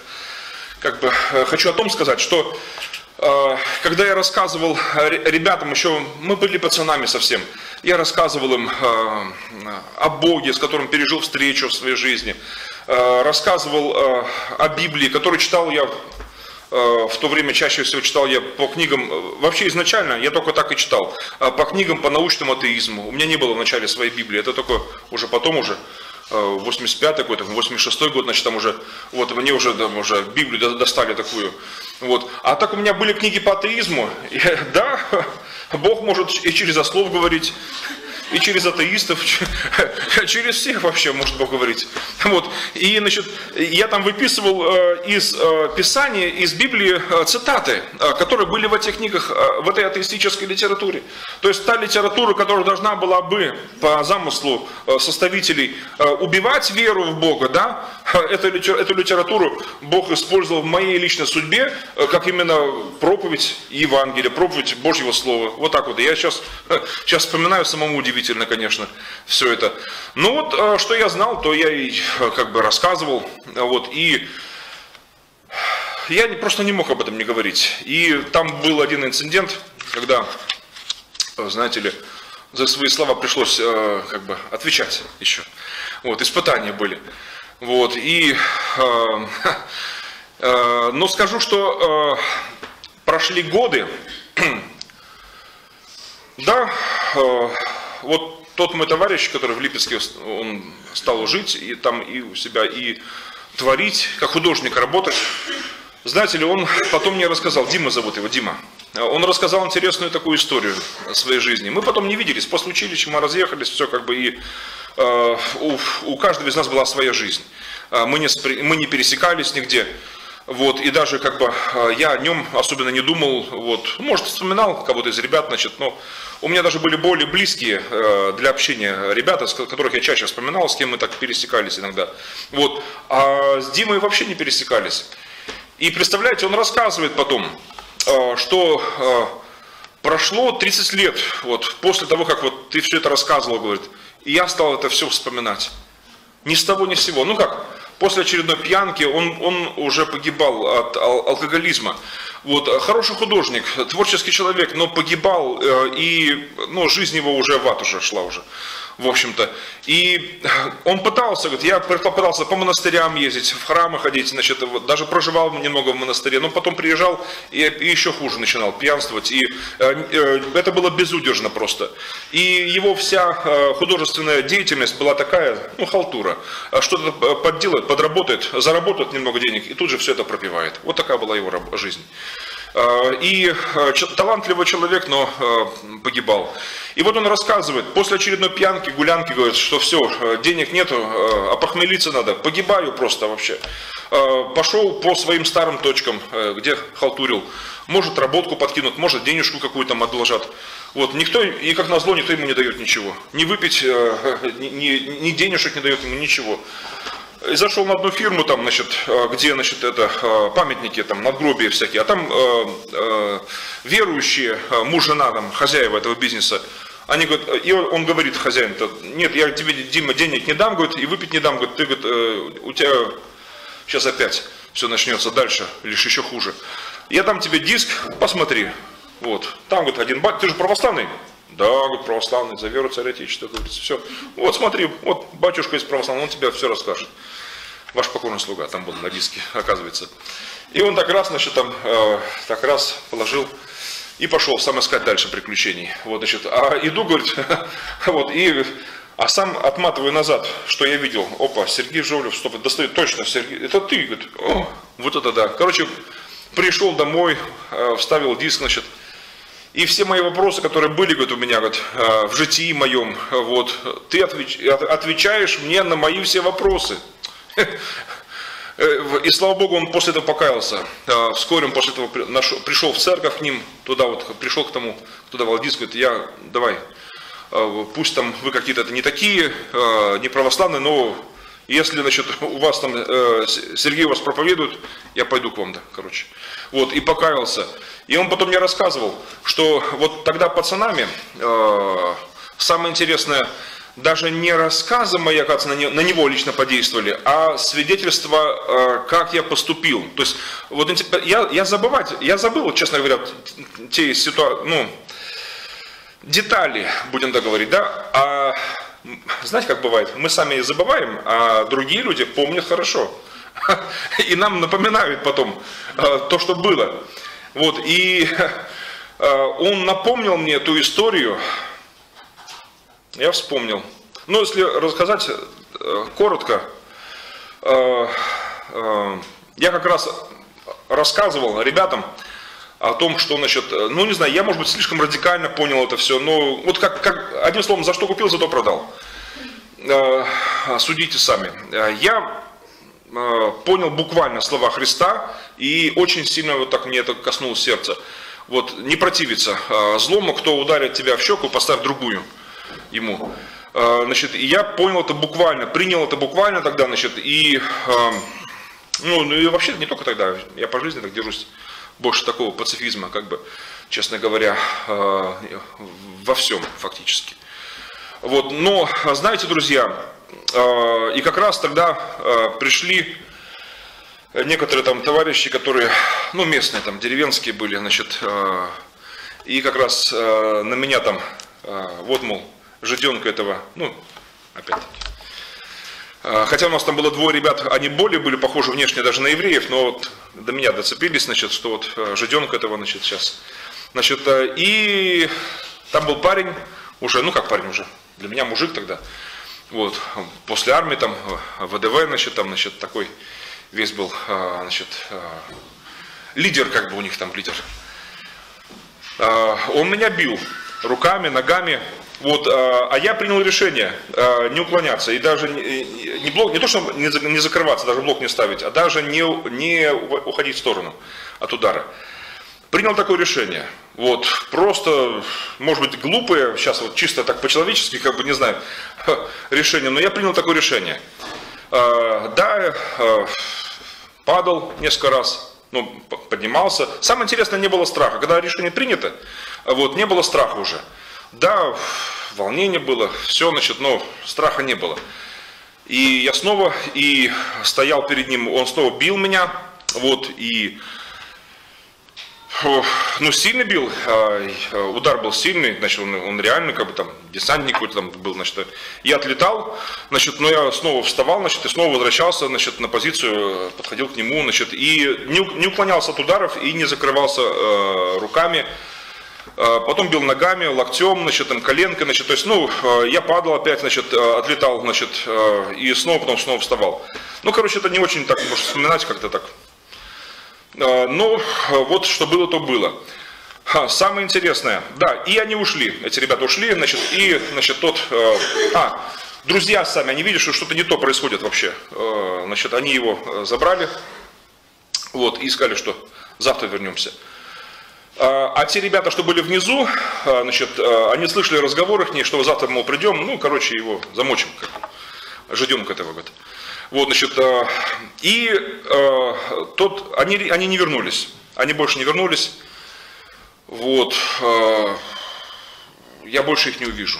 как бы э, хочу о том сказать, что когда я рассказывал ребятам, еще мы были пацанами совсем, я рассказывал им о Боге, с которым пережил встречу в своей жизни, рассказывал о Библии, которую читал я в то время чаще всего читал я по книгам, вообще изначально я только так и читал, по книгам по научному атеизму. У меня не было в начале своей Библии, это только уже потом уже, восемьдесят пятый какой-то, восемьдесят шестой год, значит, там уже, вот, мне уже, там, уже Библию достали такую, вот. А так у меня были книги по атеизму, и, да, Бог может и через ослов говорить, и через атеистов, через всех вообще может Бог говорить. Вот. И, значит, я там выписывал из Писания, из Библии цитаты, которые были в этих книгах, в этой атеистической литературе. То есть та литература, которая должна была бы по замыслу составителей убивать веру в Бога, да, эту, эту литературу Бог использовал в моей личной судьбе, как именно проповедь Евангелия, проповедь Божьего Слова. Вот так вот. Я сейчас, сейчас вспоминаю, самому удивительно. Удивительно, конечно, все это. Ну вот, что я знал, то я и как бы рассказывал, вот, и я просто не мог об этом не говорить. И там был один инцидент, когда, знаете ли, за свои слова пришлось как бы отвечать еще. Вот, испытания были. Вот, и, но скажу, что прошли годы, да, вот тот мой товарищ, который в Липецке, он стал жить, и там и у себя, и творить, как художник работать. Знаете ли, он потом мне рассказал, Дима зовут его, Дима, он рассказал интересную такую историю своей жизни. Мы потом не виделись, после училища мы разъехались, все как бы, и э, у, у каждого из нас была своя жизнь. Мы не, мы не пересекались нигде. Вот, и даже как бы я о нем особенно не думал, вот, может, вспоминал кого-то из ребят, значит, но у меня даже были более близкие для общения ребята, с которых я чаще вспоминал, с кем мы так пересекались иногда. Вот, а с Димой вообще не пересекались. И представляете, он рассказывает потом, что прошло тридцать лет, вот, после того, как вот ты все это рассказывал, говорит, и я стал это все вспоминать. Ни с того, ни с сего. Ну как? После очередной пьянки он, он уже погибал от ал- алкоголизма. Вот, хороший художник, творческий человек, но погибал, э, и ну, жизнь его уже в ад уже шла уже, в общем-то. И он пытался, говорит, я пытался по монастырям ездить, в храмы ходить, значит, вот, даже проживал немного в монастыре, но потом приезжал и, и еще хуже начинал пьянствовать. И э, э, это было безудержно просто. И его вся э, художественная деятельность была такая, ну, халтура. Что-то подделает, подработает, заработает немного денег и тут же все это пропивает. Вот такая была его жизнь. И талантливый человек, но погибал. И вот он рассказывает, после очередной пьянки, гулянки, говорит, что все, денег нету, а похмелиться надо, погибаю просто вообще. Пошел по своим старым точкам, где халтурил. Может, работку подкинут, может, денежку какую-то там отложат. Вот, никто, и как назло, никто ему не дает ничего. Ни выпить, ни, ни, ни денежек не дает ему, ничего. И зашел на одну фирму, там, значит, где, значит, это памятники, там, надгробия всякие, а там э, э, верующие, муж, жена, там, хозяева этого бизнеса, они говорят, и он, он говорит, хозяин, нет, я тебе, Дима, денег не дам, говорит, и выпить не дам, говорит, ты, говорит, э, у тебя сейчас опять все начнется дальше, лишь еще хуже. Я дам тебе диск, посмотри, вот, там, говорит, один бат, ты же православный? Да, говорит, православный, за веру Царя Отечества, говорит, все. Вот смотри, вот батюшка из православного, он тебе все расскажет. Ваш покорный слуга, там был на диске, оказывается. И он так раз, значит, там, э, так раз положил и пошел сам искать дальше приключений. Вот, значит, а иду, говорит, вот, и, а сам отматываю назад, что я видел. Опа, Сергей Журавлев, стоп, достает, точно, Сергей, это ты, говорит, о, вот это да. Короче, пришел домой, э, вставил диск, значит, и все мои вопросы, которые были, говорит, у меня, говорит, в житии моем, вот, ты отвеч... отвечаешь мне на мои все вопросы. И слава Богу, он после этого покаялся. Вскоре он после этого пришел в церковь к ним, туда вот, пришел к тому, кто давал диск, говорит, я, давай, пусть там вы какие-то не такие, не православные, но если, значит, у вас там, Сергей вас проповедует, я пойду к вам, да, короче. Вот, и покаялся. И он потом мне рассказывал, что вот тогда пацанами, э, самое интересное, даже не рассказы мои, оказывается, на, не, на него лично подействовали, а свидетельство, э, как я поступил. То есть, вот я, я забывать, я забыл, честно говоря, те ситуа... ну, детали, будем так говорить, да, а знаете, как бывает, мы сами забываем, а другие люди помнят хорошо. И нам напоминают потом то, что было. Вот, и он напомнил мне эту историю, я вспомнил. Ну, если рассказать коротко, я как раз рассказывал ребятам о том, что, значит, ну, не знаю, я, может быть, слишком радикально понял это все, но вот как, как одним словом, за что купил, за то продал. Судите сами. Я понял буквально слова Христа, и очень сильно вот так мне это коснулось сердца. Вот, не противиться злому, кто ударит тебя в щеку, поставь другую ему. Значит, и я понял это буквально, принял это буквально тогда, значит, и, ну, ну и вообще не только тогда, я по жизни так держусь больше такого пацифизма, как бы, честно говоря, во всем фактически. Вот, но, знаете, друзья, и как раз тогда пришли некоторые там товарищи, которые, ну, местные там, деревенские были, значит, и как раз на меня там, вот, мол, жиденка этого, ну, опять-таки. Хотя у нас там было двое ребят, они более были похожи внешне даже на евреев, но вот до меня доцепились, значит, что вот жиденка этого, значит, сейчас. Значит, и там был парень уже, ну, как парень уже, для меня мужик тогда. Вот, после армии, там, ВДВ, значит, там, значит, такой весь был, значит, лидер, как бы у них там лидер. Он меня бил руками, ногами, вот, а я принял решение не уклоняться и даже не блок, не то, что не закрываться, даже блок не ставить, а даже не, не уходить в сторону от удара. Принял такое решение, вот, просто, может быть, глупое, сейчас вот чисто так по-человечески, как бы, не знаю, решение, но я принял такое решение. Да, падал несколько раз, ну, поднимался. Самое интересное, не было страха, когда решение принято, вот, не было страха уже. Да, волнение было, все, значит, но страха не было. И я снова, и стоял перед ним, он снова бил меня, вот, и... Ну, сильно бил, удар был сильный, значит, он, он реально, как бы там, десантник какой-то там был, значит, я отлетал, значит, но я снова вставал, значит, и снова возвращался, значит, на позицию, подходил к нему, значит, и не, не уклонялся от ударов, и не закрывался э, руками, э, потом бил ногами, локтем, значит, там, коленкой, значит, то есть, ну, э, я падал опять, значит, э, отлетал, значит, э, и снова, потом снова вставал. Ну, короче, это не очень так, может, вспоминать как-то так. Но вот что было, то было. Самое интересное, да, и они ушли, эти ребята ушли, значит, и, значит, тот, э, а, друзья сами, они видят, что что-то не то происходит вообще, э, значит, они его забрали, вот, и сказали, что завтра вернемся. Э, а те ребята, что были внизу, э, значит, э, они слышали разговор их, что завтра, мол, придем, ну, короче, его замочим, как жиденка этого года. Вот, значит, и э, тот, они, они не вернулись, они больше не вернулись, вот, э, я больше их не увижу.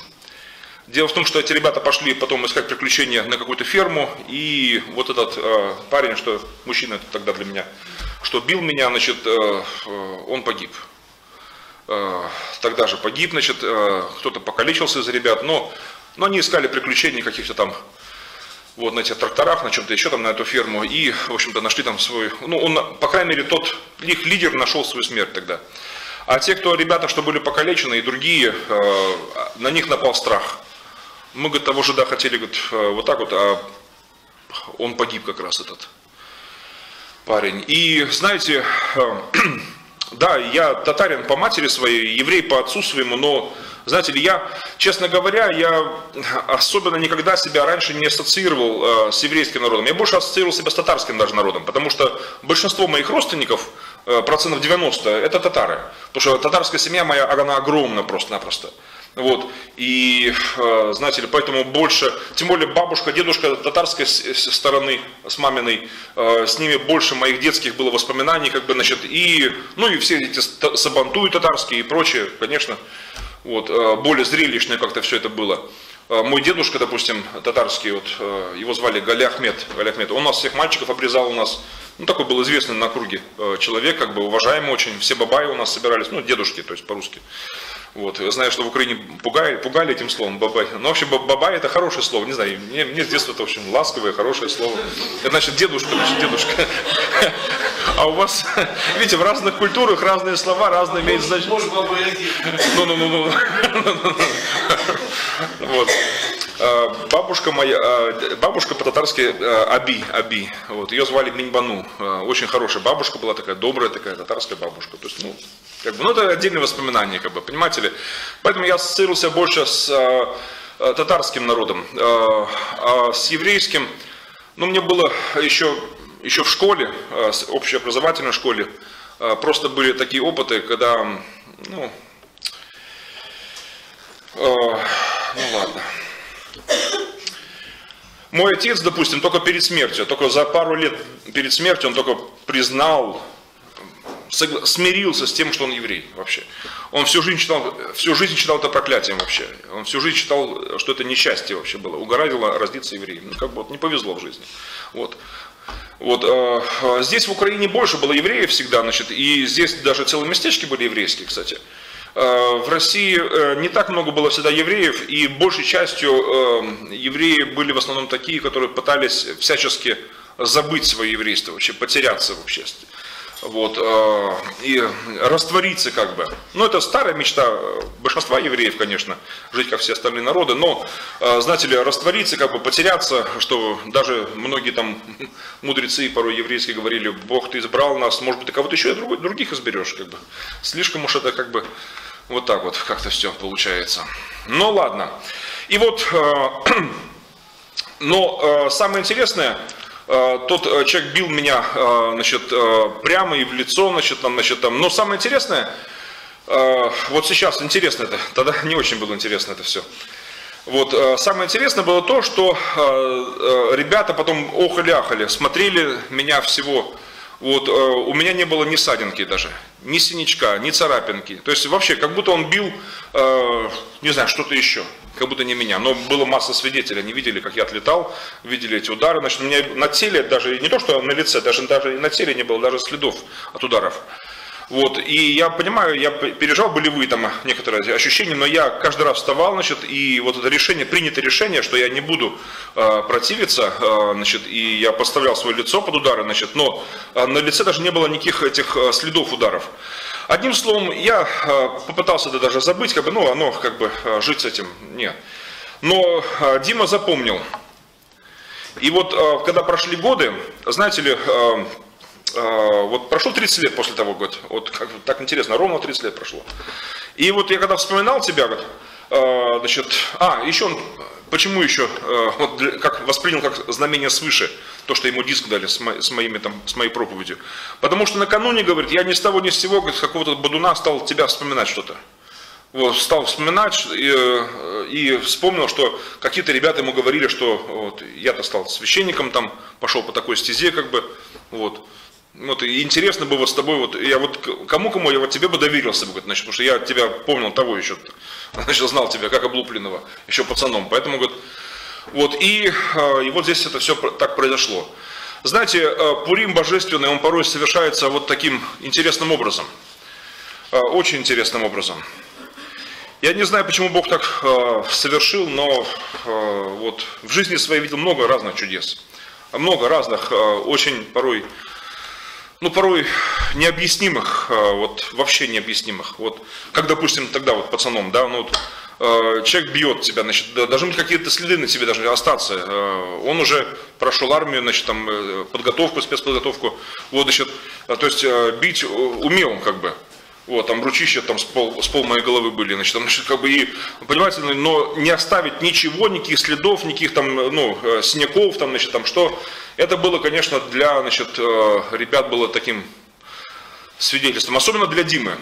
Дело в том, что эти ребята пошли потом искать приключения на какую-то ферму, и вот этот э, парень, что мужчина тогда для меня, что бил меня, значит, э, он погиб. Э, тогда же погиб, значит, э, кто-то покалечился из ребят, но, но они искали приключений каких-то там. Вот, на этих тракторах, на чем-то еще там, на эту ферму, и, в общем-то, нашли там свой, ну, он, по крайней мере, тот, их лидер нашел свою смерть тогда. А те, кто, ребята, что были покалечены, и другие, э, на них напал страх. Мы, говорит, того же, да, хотели, говорит, вот так вот, а он погиб как раз, этот парень. И, знаете, э, да, я татарин по матери своей, еврей по отцу своему, но... Знаете ли, я, честно говоря, я особенно никогда себя раньше не ассоциировал э, с еврейским народом. Я больше ассоциировал себя с татарским даже народом, потому что большинство моих родственников, э, процентов девяносто, это татары. Потому что татарская семья моя, она огромна просто-напросто. Вот. И, э, знаете ли, поэтому больше, тем более бабушка, дедушка татарской стороны, с маминой, э, с ними больше моих детских было воспоминаний, как бы, значит, и, ну и все эти сабантуи татарские и прочее, конечно. Вот, более зрелищное как-то все это было. Мой дедушка, допустим, татарский, вот, его звали Гали Ахмед, Гали Ахмед. Он нас всех мальчиков обрезал у нас. Ну, такой был известный на округе человек, как бы уважаемый очень. Все бабаи у нас собирались, ну, дедушки, то есть по-русски. Вот. Я знаю, что в Украине пугали, пугали этим словом бабай. Но вообще бабай — это хорошее слово. Не знаю, мне, мне с детства это очень ласковое, хорошее слово. Это значит дедушка, значит дедушка. А у вас, видите, в разных культурах разные слова, разные имеют значение. Может, бабайки. Ну-ну-ну-ну. Вот. Бабушка моя, бабушка по-татарски Аби, Аби, вот, ее звали Миньбану, очень хорошая бабушка была такая, добрая такая, татарская бабушка, то есть, ну, как бы, ну, это отдельные воспоминания, как бы, понимаете ли, поэтому я ассоциировался больше с а, а, татарским народом, а, а с еврейским, ну, мне было еще, еще в школе, а, с общеобразовательной школе, а, просто были такие опыты, когда, ну, а, ну, ладно. Мой отец, допустим, только перед смертью, только за пару лет перед смертью он только признал, смирился с тем, что он еврей вообще. Он всю жизнь читал, всю жизнь читал это проклятием вообще. Он всю жизнь читал, что это несчастье вообще было. Угораздило родиться евреем. Ну, как бы вот, не повезло в жизни. Вот. Вот, э, здесь в Украине больше было евреев всегда, значит, и здесь даже целые местечки были еврейские, кстати. В России не так много было всегда евреев, и большей частью евреи были в основном такие, которые пытались всячески забыть свое еврейство, вообще потеряться вообще, вот, и раствориться как бы. Ну, это старая мечта большинства евреев, конечно, жить как все остальные народы, но, знаете ли, раствориться, как бы потеряться, что даже многие там мудрецы порой еврейские говорили: Бог, ты избрал нас, может быть, ты кого-то еще и других изберешь, как бы. Слишком уж это как бы... Вот так вот как-то все получается. Ну ладно. И вот, э, но э, самое интересное, э, тот э, человек бил меня, э, значит, э, прямо и в лицо, значит, там, значит, там. Но самое интересное, э, вот сейчас интересно это, тогда не очень было интересно это все. Вот, э, самое интересное было то, что э, э, ребята потом охали-ахали, смотрели меня всего. Вот, э, у меня не было ни ссадинки даже, ни синячка, ни царапинки. То есть вообще, как будто он бил, э, не знаю, что-то еще, как будто не меня. Но было масса свидетелей, они видели, как я отлетал, видели эти удары. Значит, у меня на теле даже, не то что на лице, даже, даже и на теле не было даже следов от ударов. Вот, и я понимаю, я переживал болевые там некоторые ощущения, но я каждый раз вставал, значит, и вот это решение, принято решение, что я не буду э, противиться, э, значит, и я подставлял свое лицо под удары, значит, но э, на лице даже не было никаких этих э, следов ударов. Одним словом, я э, попытался это даже забыть, как бы, ну, оно, как бы, э, жить с этим, нет. Но э, Дима запомнил. И вот, э, когда прошли годы, знаете ли... Э, Вот прошло тридцать лет после того года, вот как, так интересно, ровно тридцать лет прошло. И вот я когда вспоминал тебя, вот, э, значит, а, еще он, почему еще, э, вот, как, воспринял как знамение свыше, то, что ему диск дали с, мо, с, моими, там, с моей проповедью. Потому что накануне, говорит, я ни с того ни с сего, говорит, какого-то бодуна стал тебя вспоминать что-то. Вот, стал вспоминать и, и вспомнил, что какие-то ребята ему говорили, что вот, я-то стал священником, там, пошел по такой стезе, как бы, вот. Вот, и интересно бы вот с тобой, вот, я вот кому-кому, я вот тебе бы доверился, бы, значит, потому что я тебя помнил того еще, значит, знал тебя как облупленного, еще пацаном, поэтому, говорит, вот, и, и вот здесь это все так произошло. Знаете, Пурим божественный, он порой совершается вот таким интересным образом, очень интересным образом. Я не знаю, почему Бог так совершил, но вот в жизни своей видел много разных чудес, много разных, очень порой... Ну, порой необъяснимых, вот, вообще необъяснимых. Вот, как, допустим, тогда вот пацаном, да, ну, вот, э, человек бьет тебя, значит, должны быть какие-то следы на тебе, должны остаться. Э, он уже прошел армию, значит, там, подготовку, спецподготовку, вот, значит, то есть, э, бить умел, как бы. Вот, там, ручища, там, с пол, с пол моей головы были, значит, там, значит, как бы, и, понимаете, но не оставить ничего, никаких следов, никаких, там, ну, синяков, там, значит, там, что, это было, конечно, для, значит, ребят было таким свидетельством, особенно для Димы.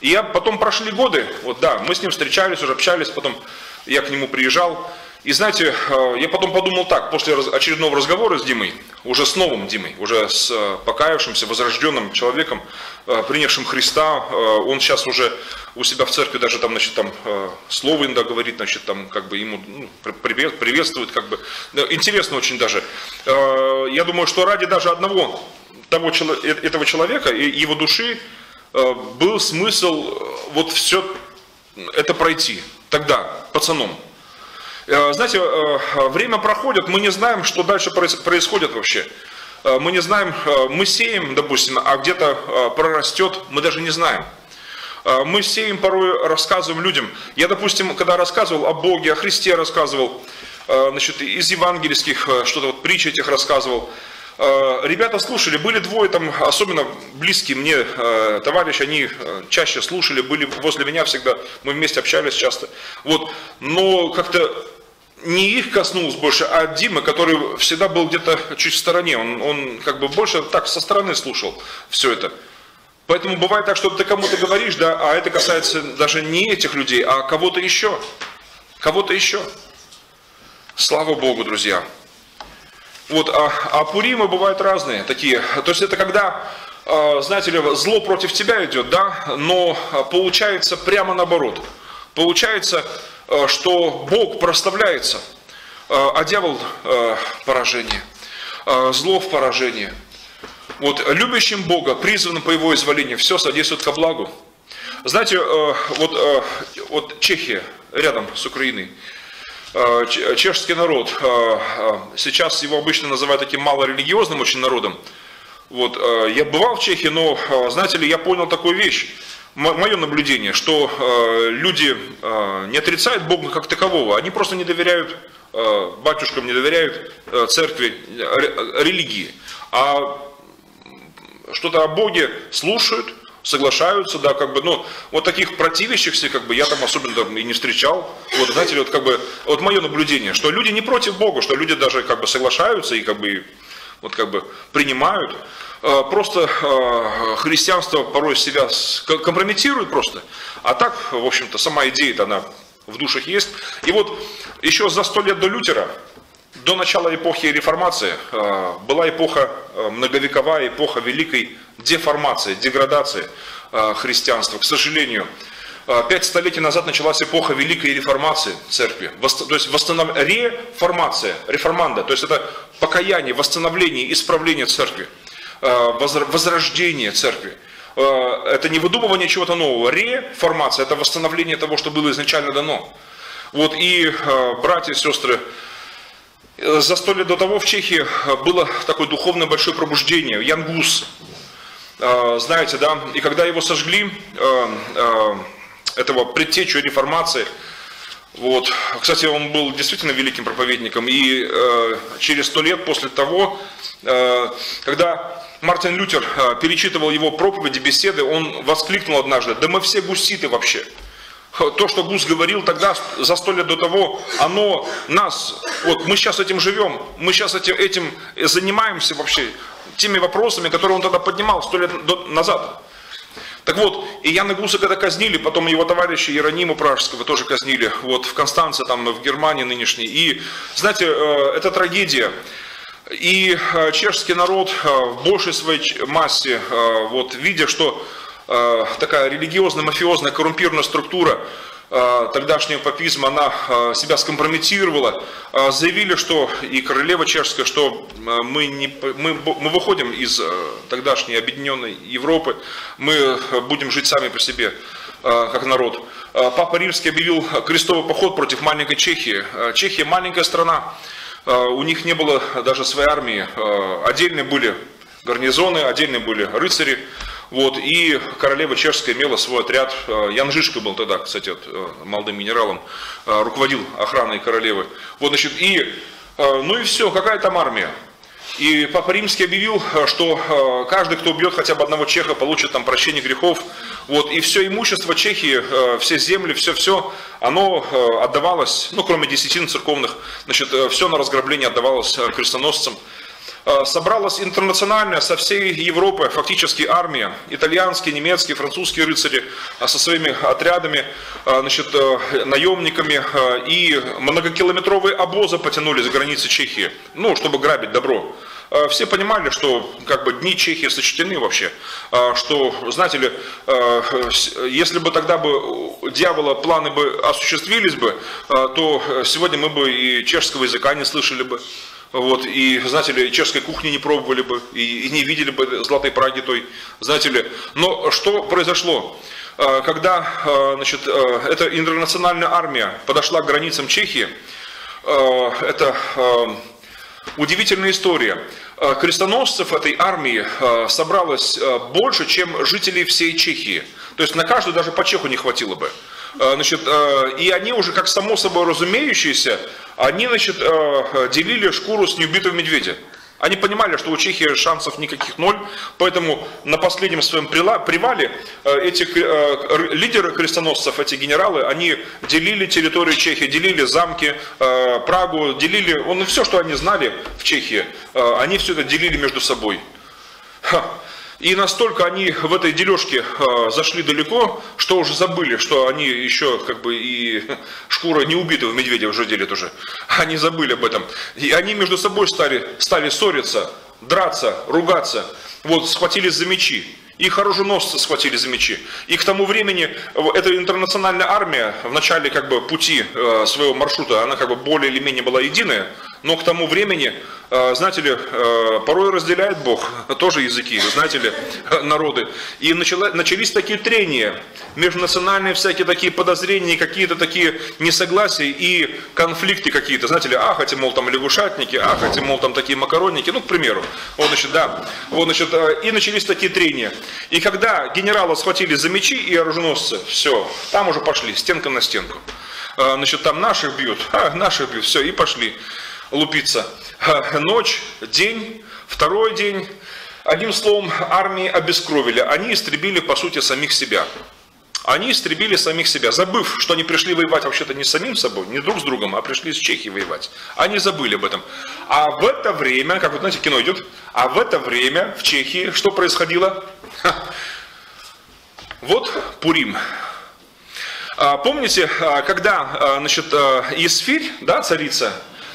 И я, потом прошли годы, вот, да, мы с ним встречались, уже общались, потом я к нему приезжал, и, знаете, я потом подумал так, после очередного разговора с Димой, уже с новым Димой, уже с покаявшимся, возрожденным человеком, принявшим Христа, он сейчас уже у себя в церкви даже там, значит, там, слово иногда говорит, значит, там, как бы, ему, ну, приветствует, как бы, интересно очень даже. Я думаю, что ради даже одного, того, этого человека, его души, был смысл вот все это пройти тогда, пацаном. Знаете, время проходит, мы не знаем, что дальше происходит вообще. Мы не знаем, мы сеем, допустим, а где-то прорастет, мы даже не знаем. Мы сеем, порой рассказываем людям. Я, допустим, когда рассказывал о Боге, о Христе рассказывал, значит, из евангельских, что-то вот притчи этих рассказывал. Ребята слушали, были двое там, особенно близкие мне товарищи, они чаще слушали, были возле меня всегда, мы вместе общались часто. Вот, но как-то не их коснулось больше, а Дима, который всегда был где-то чуть в стороне, он, он как бы больше так со стороны слушал все это. Поэтому бывает так, что ты кому-то говоришь, да, а это касается даже не этих людей, а кого-то еще, кого-то еще. Слава Богу, друзья. Вот, а, а пуримы бывают разные такие. То есть это когда, знаете ли, зло против тебя идет, да, но получается прямо наоборот. Получается, что Бог прославляется, а дьявол в поражении, зло в поражении. Вот, любящим Бога, призванным по его изволению, все содействует ко благу. Знаете, вот, вот Чехия рядом с Украиной. Чешский народ, сейчас его обычно называют таким малорелигиозным очень народом. Вот, я бывал в Чехии, но, знаете ли, я понял такую вещь, мое наблюдение, что люди не отрицают Бога как такового, они просто не доверяют батюшкам, не доверяют церкви, религии. А что-то о Боге слушают, соглашаются, да, как бы, ну, вот таких противящихся, как бы, я там особенно там, и не встречал. Вот, знаете, вот, как бы, вот мое наблюдение, что люди не против Бога, что люди даже, как бы, соглашаются и, как бы, вот, как бы, принимают. Просто христианство порой себя компрометирует просто. А так, в общем-то, сама идея-то, она в душах есть. И вот еще за сто лет до Лютера, до начала эпохи реформации, была эпоха многовековая, эпоха великой деформации, деградации христианства. К сожалению, пять столетий назад началась эпоха великой реформации церкви. То есть восстанов... реформация, реформанда, то есть это покаяние, восстановление, исправление церкви, возрождение церкви. Это не выдумывание чего-то нового. Реформация – это восстановление того, что было изначально дано. Вот и братья и сестры, за сто лет до того в Чехии было такое духовное большое пробуждение, Янус Гус, знаете, да, и когда его сожгли, этого предтечу реформации, вот, кстати, он был действительно великим проповедником, и через сто лет после того, когда Мартин Лютер перечитывал его проповеди, беседы, он воскликнул однажды: «Да мы все гуситы вообще». То, что Гус говорил тогда, за сто лет до того, оно нас, вот мы сейчас этим живем, мы сейчас этим, этим занимаемся вообще, теми вопросами, которые он тогда поднимал сто лет до, назад. Так вот, и Яна Гуса когда казнили, потом его товарища Иеронима Пражского тоже казнили, вот в Констанце, там, в Германии нынешней. И, знаете, это трагедия. И чешский народ в большей своей массе, вот, видя, что такая религиозно-мафиозная коррумпированная структура тогдашнего папизма, она себя скомпрометировала, заявили, что и королева чешская, что мы, не, мы, мы выходим из тогдашней объединенной Европы, мы будем жить сами по себе, как народ. Папа Римский объявил крестовый поход против маленькой Чехии. Чехия маленькая страна, у них не было даже своей армии, отдельные были гарнизоны, отдельные были рыцари. Вот, и королева чешская имела свой отряд, Ян Жишко был тогда, кстати, молодым генералом, руководил охраной королевы. Вот, значит, и, ну и все, какая там армия. И Папа Римский объявил, что каждый, кто убьет хотя бы одного чеха, получит там прощение грехов. Вот, и все имущество Чехии, все земли, все-все, оно отдавалось, ну кроме десятин церковных, значит, все на разграбление отдавалось крестоносцам. Собралась интернациональная со всей Европы фактически армия, итальянские, немецкие, французские рыцари со своими отрядами, значит, наемниками, и многокилометровые обозы потянули за границы Чехии, ну, чтобы грабить добро. Все понимали, что как бы дни Чехии сочтены вообще, что, знаете ли, если бы тогда бы дьявола планы бы осуществились бы, то сегодня мы бы и чешского языка не слышали бы. Вот, и, знаете ли, чешской кухни не пробовали бы, и, и не видели бы златой Праги той, знаете ли. Но что произошло? когда, значит, эта интернациональная армия подошла к границам Чехии, это удивительная история. Крестоносцев этой армии собралось больше, чем жителей всей Чехии. То есть на каждую даже по чеху не хватило бы. Значит, и они уже как само собой разумеющиеся, они, значит, делили шкуру с неубитого медведя. Они понимали, что у Чехии шансов никаких ноль, поэтому на последнем своем привале эти лидеры крестоносцев, эти генералы, они делили территорию Чехии, делили замки, Прагу, делили, ну, все, что они знали в Чехии, они все это делили между собой. И настолько они в этой дележке зашли далеко, что уже забыли, что они еще как бы и шкура неубитого медведя уже делят уже. Они забыли об этом. И они между собой стали, стали ссориться, драться, ругаться. Вот, схватились за мечи. Их оруженосцы схватили за мечи. И к тому времени эта интернациональная армия в начале как бы пути своего маршрута, она как бы более или менее была единая. Но к тому времени, знаете ли, порой разделяет Бог тоже языки, знаете ли, народы. И начались такие трения, межнациональные всякие такие подозрения, какие-то такие несогласия и конфликты какие-то, знаете ли, ах, эти, мол, там лягушатники, ах, эти, мол, там такие макаронники, ну, к примеру. Вот, значит, да. Вот, значит, и начались такие трения. И когда генералы схватили за мечи и оруженосцы, все, там уже пошли, стенка на стенку. Значит, там наших бьют, а, наших бьют, все, и пошли лупиться. Ночь, день, второй день. Одним словом, армии обескровили. Они истребили, по сути, самих себя. Они истребили самих себя, забыв, что они пришли воевать вообще-то не с самим собой, не друг с другом, а пришли из Чехии воевать. Они забыли об этом. А в это время, как вот, знаете, кино идет, а в это время в Чехии что происходило? Ха. Вот Пурим. А, помните, когда, значит, Есфирь, да, царица,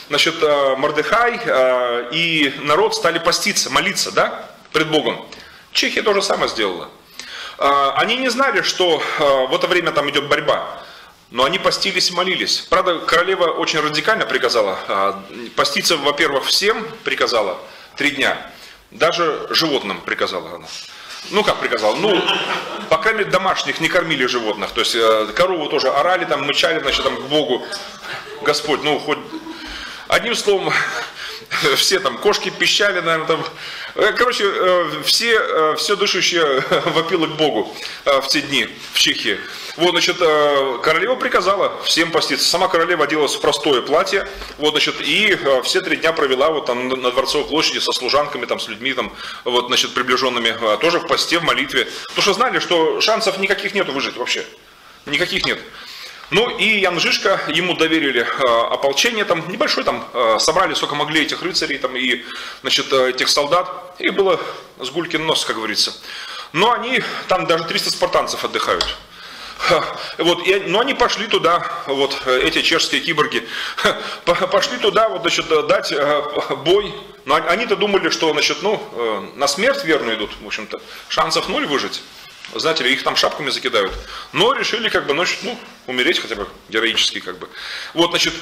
значит, Мордехай и народ стали поститься, молиться, да, пред Богом. Чехия то же самое сделала. Они не знали, что в это время там идет борьба, но они постились и молились. Правда, королева очень радикально приказала поститься, во-первых, всем приказала три дня, даже животным приказала она. Ну, как приказал, ну, по крайней мере, домашних не кормили животных. То есть корову тоже орали, там, мычали, значит, там, к Богу. Господь, ну, хоть... Одним словом, все там кошки пищали, наверное, там. Короче, все, все дышащие вопило к Богу в те дни в Чехии. Вот, значит, королева приказала всем поститься. Сама королева оделась в простое платье, вот, значит, и все три дня провела вот там на Дворцовой площади со служанками, там, с людьми, там, вот, значит, приближенными, тоже в посте, в молитве. Потому что знали, что шансов никаких нету выжить вообще. Никаких нет. Ну и Ян Жишка, ему доверили э, ополчение, там небольшое, там э, собрали сколько могли этих рыцарей там, и, значит, э, этих солдат, и было с гулькин нос, как говорится. Но они, там даже триста спартанцев отдыхают. Ха, вот, и, но они пошли туда, вот эти чешские киборги, ха, пошли туда, вот, значит, дать э, бой. Но они-то думали, что, значит, ну, э, на смерть верно идут, в общем-то, шансов ноль выжить. Знаете ли, их там шапками закидают. Но решили, как бы, ну, умереть хотя бы героически, как бы. Вот, значит,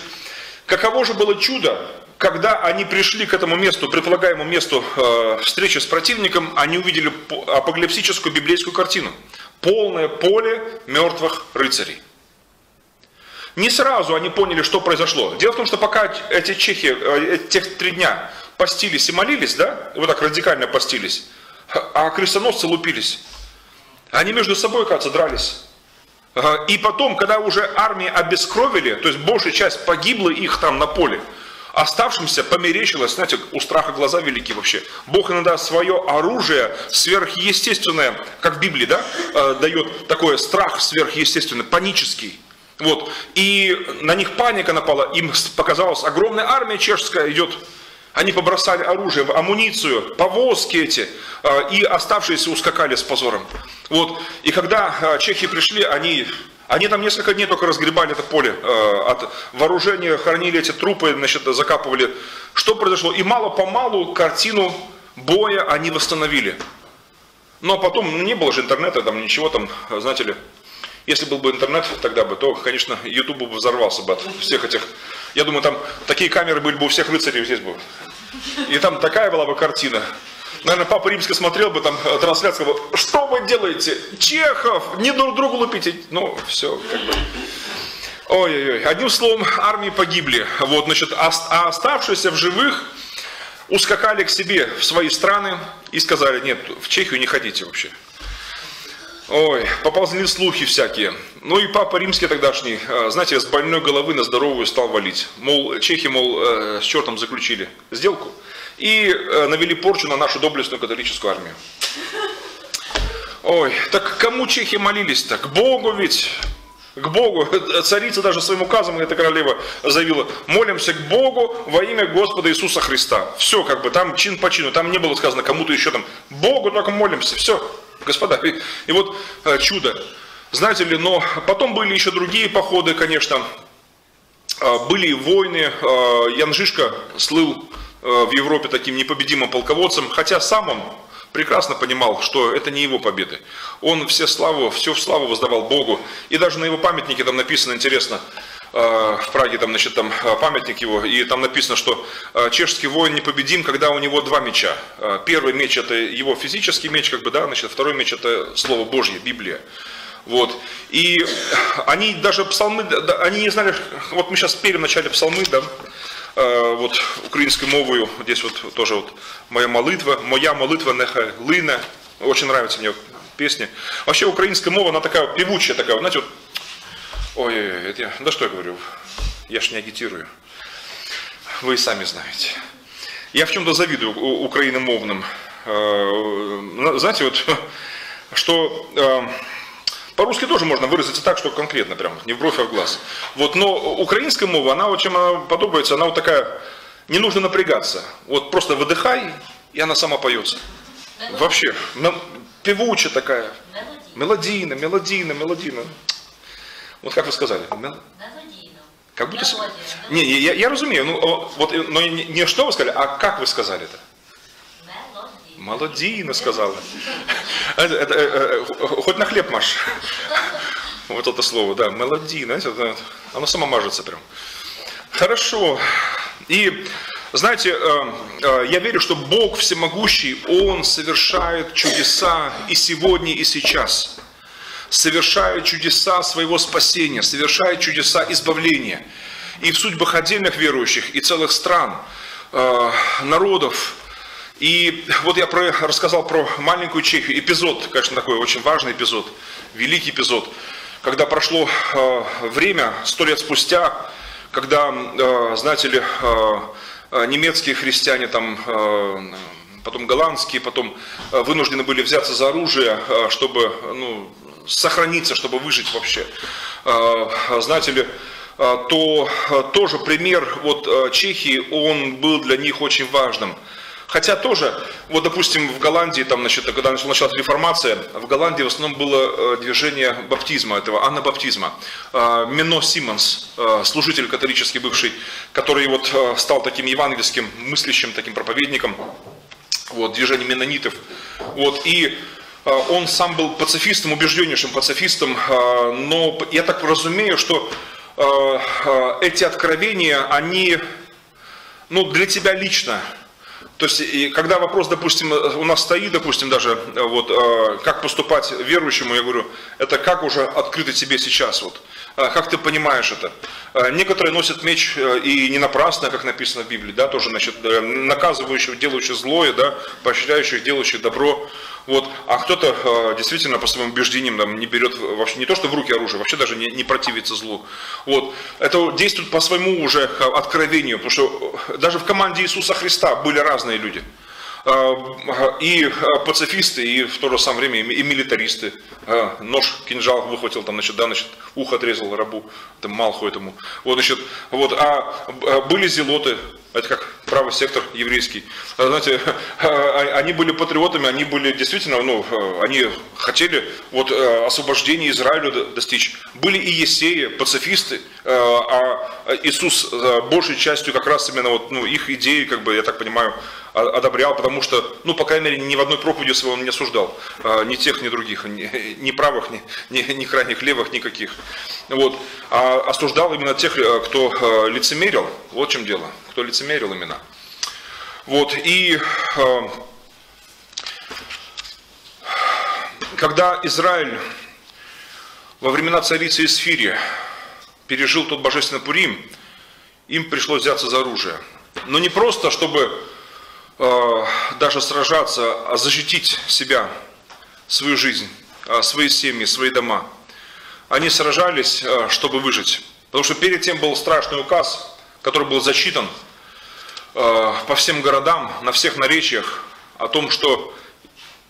каково же было чудо, когда они пришли к этому месту, предполагаемому месту э, встречи с противником, они увидели апокалипсическую библейскую картину. Полное поле мертвых рыцарей. Не сразу они поняли, что произошло. Дело в том, что пока эти чехи, э, тех три дня постились и молились, да, вот так радикально постились, а крестоносцы лупились. Они между собой, кажется, дрались. И потом, когда уже армии обескровили, то есть большая часть погибла их там на поле, оставшимся померещилось, знаете, у страха глаза велики вообще. Бог иногда свое оружие сверхъестественное, как в Библии, да, дает такой страх сверхъестественный, панический. Вот. И на них паника напала, им показалось, огромная армия чешская идет. Они побросали оружие в амуницию, повозки эти, и оставшиеся ускакали с позором. Вот. И когда чехи пришли, они, они там несколько дней только разгребали это поле от вооружения, хоронили эти трупы, значит, закапывали. Что произошло? И мало-помалу картину боя они восстановили. Но потом, ну, не было же интернета, там ничего там, знаете ли. Если был бы интернет тогда бы, то, конечно, YouTube бы взорвался бы от всех этих... Я думаю, там такие камеры были бы у всех рыцарей здесь бы. И там такая была бы картина. Наверное, Папа Римский смотрел бы там трансляцию, сказал бы, что Что вы делаете? Чехов! Не друг другу лупите! Ну, все, как бы... Ой-ой-ой. Одним словом, армии погибли. Вот, значит, а оставшиеся в живых ускакали к себе в свои страны и сказали: нет, в Чехию не ходите вообще. Ой, поползли слухи всякие. Ну и папа римский тогдашний, знаете, с больной головы на здоровую стал валить. Мол, чехи, мол, с чертом заключили сделку и навели порчу на нашу доблестную католическую армию. Ой, так кому чехи молились-то? К Богу ведь. К Богу. Царица даже своим указом, эта королева, заявила: молимся к Богу во имя Господа Иисуса Христа. Все, как бы, там чин по чину, там не было сказано кому-то еще там. Богу только молимся, все, господа. И, и вот э, чудо. Знаете ли, но потом были еще другие походы, конечно. Э, были и войны. Э, Ян Жишка слыл э, в Европе таким непобедимым полководцем, хотя сам он прекрасно понимал, что это не его победы. Он все славу, все в славу воздавал Богу. И даже на его памятнике там написано, интересно, в Праге там, значит, там памятник его, и там написано, что чешский воин непобедим, когда у него два меча. Первый меч — это его физический меч, как бы, да, значит, второй меч — это Слово Божье, Библия. Вот. И они даже псалмы, они не знали, вот мы сейчас перем в начале псалмы, да, вот украинской мовою, здесь вот тоже вот моя молитва, моя молитва нехай лине, очень нравится мне вот песня. Вообще украинская мова, она такая певучая, такая, знаете, вот, ой-ой-ой, я... да что я говорю, я ж не агитирую, вы и сами знаете. Я в чем-то завидую украиномовным, знаете, вот, что... По-русски тоже можно выразиться так, что конкретно, прям, не в бровь, а в глаз. Вот, но украинская мова, она вот чем она подобается, она вот такая, не нужно напрягаться. Вот просто выдыхай, и она сама поется. Мелодия. Вообще, певучая такая. Мелодийна, мелодийна, мелодийна. Вот как вы сказали? Мелодийна. Как будто... Мелодия. Не, не, я, я разумею, ну, вот, но не, не что вы сказали, а как вы сказали-то? Молодина сказала. Это, это, это, хоть на хлеб мажь. Вот это слово, да, молодина. Оно само мажется прям. Хорошо. И, знаете, я верю, что Бог всемогущий, Он совершает чудеса и сегодня, и сейчас. Совершает чудеса своего спасения, совершает чудеса избавления. И в судьбах отдельных верующих, и целых стран, народов. И вот я про, рассказал про маленькую Чехию. Эпизод, конечно, такой очень важный эпизод, великий эпизод, когда прошло э, время, сто лет спустя, когда, э, знаете ли, э, немецкие христиане, там, э, потом голландские, потом э, вынуждены были взяться за оружие, э, чтобы ну, сохраниться, чтобы выжить вообще. Э, знаете ли, э, то э, тоже пример вот, э, Чехии, он был для них очень важным. Хотя тоже, вот допустим, в Голландии, там, значит, когда началась реформация, в Голландии в основном было движение баптизма, этого анабаптизма. Менно Симонс, служитель католический бывший, который вот стал таким евангельским мыслящим, таким проповедником, вот, движение меннонитов. Вот, и он сам был пацифистом, убежденнейшим пацифистом, но я так разумею, что эти откровения, они, ну, для тебя лично. То есть, и когда вопрос, допустим, у нас стоит, допустим, даже, вот, э, как поступать верующему, я говорю, это как уже открыто тебе сейчас, вот, э, как ты понимаешь это. Э, некоторые носят меч, э, и не напрасно, как написано в Библии, да, тоже, значит, э, наказывающих, делающих злое, да, поощряющих, делающих добро, вот, а кто-то э, действительно по своим убеждениям там, не берет вообще не то, что в руки оружие, вообще даже не, не противится злу, вот, это действует по своему уже откровению, потому что даже в команде Иисуса Христа были разные люди. И пацифисты, и в то же самое время и милитаристы. Нож, кинжал выхватил, там, значит, да, значит, ухо отрезал рабу, там, Малху этому. Вот, значит, вот, а были зелоты, это как правый сектор еврейский. Знаете, они были патриотами, они были действительно, ну, они хотели вот, освобождения Израиля достичь. Были и есеи, пацифисты, а Иисус большей частью как раз именно вот, ну, их идеи, как бы, я так понимаю, одобрял, потому что, ну, по крайней мере, ни в одной проповеди своей он не осуждал. А, ни тех, ни других, ни, ни правых, ни, ни, ни крайних левых, никаких. Вот. А осуждал именно тех, кто лицемерил. Вот в чем дело. Кто лицемерил именно. Вот. И а, Когда Израиль во времена царицы Есфири пережил тот божественный Пурим, им пришлось взяться за оружие. Но не просто, чтобы э, даже сражаться, а защитить себя, свою жизнь, свои семьи, свои дома. Они сражались, э, чтобы выжить. Потому что перед тем был страшный указ, который был зачитан э, по всем городам, на всех наречиях, о том, что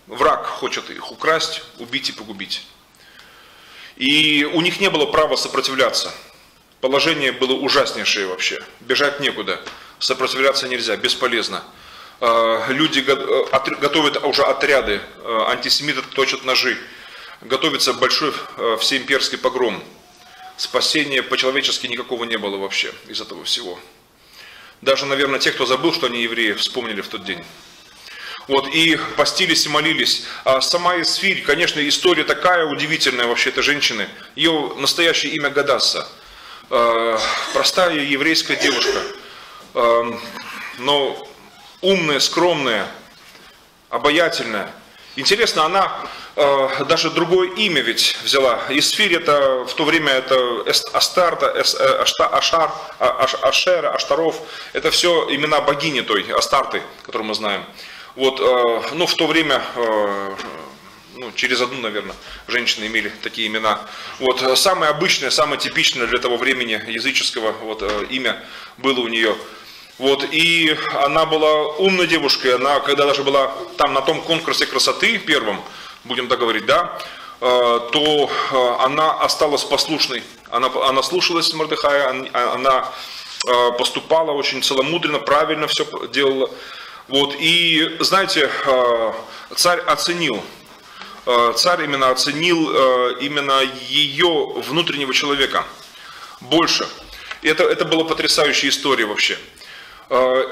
враг хочет их украсть, убить и погубить. И у них не было права сопротивляться. Положение было ужаснейшее вообще. Бежать некуда, сопротивляться нельзя, бесполезно. Люди готовят уже отряды, антисемиты точат ножи. Готовится большой всеимперский погром. Спасения по-человечески никакого не было вообще из этого всего. Даже, наверное, те, кто забыл, что они евреи, вспомнили в тот день. Вот, и постились, и молились. А сама Есфирь, конечно, история такая удивительная вообще этой женщины. Ее настоящее имя Гадасса. Э, простая еврейская девушка. Э, но умная, скромная, обаятельная. Интересно, она э, даже другое имя ведь взяла. Есфирь это в то время это Астарта, Ашар, Ашера, Аштаров. Это все имена богини той, Астарты, которую мы знаем. Вот, ну, в то время, ну, через одну, наверное, женщины имели такие имена. Вот, самое обычное, самое типичное для того времени языческого вот, имя было у нее. Вот, и она была умной девушкой, она, когда даже была там на том конкурсе красоты первом, будем так говорить, да, то она осталась послушной. Она, она слушалась Мордехая, она поступала очень целомудренно, правильно все делала. Вот, и, знаете, царь оценил, царь именно оценил именно ее внутреннего человека больше. Это, это была потрясающая история вообще.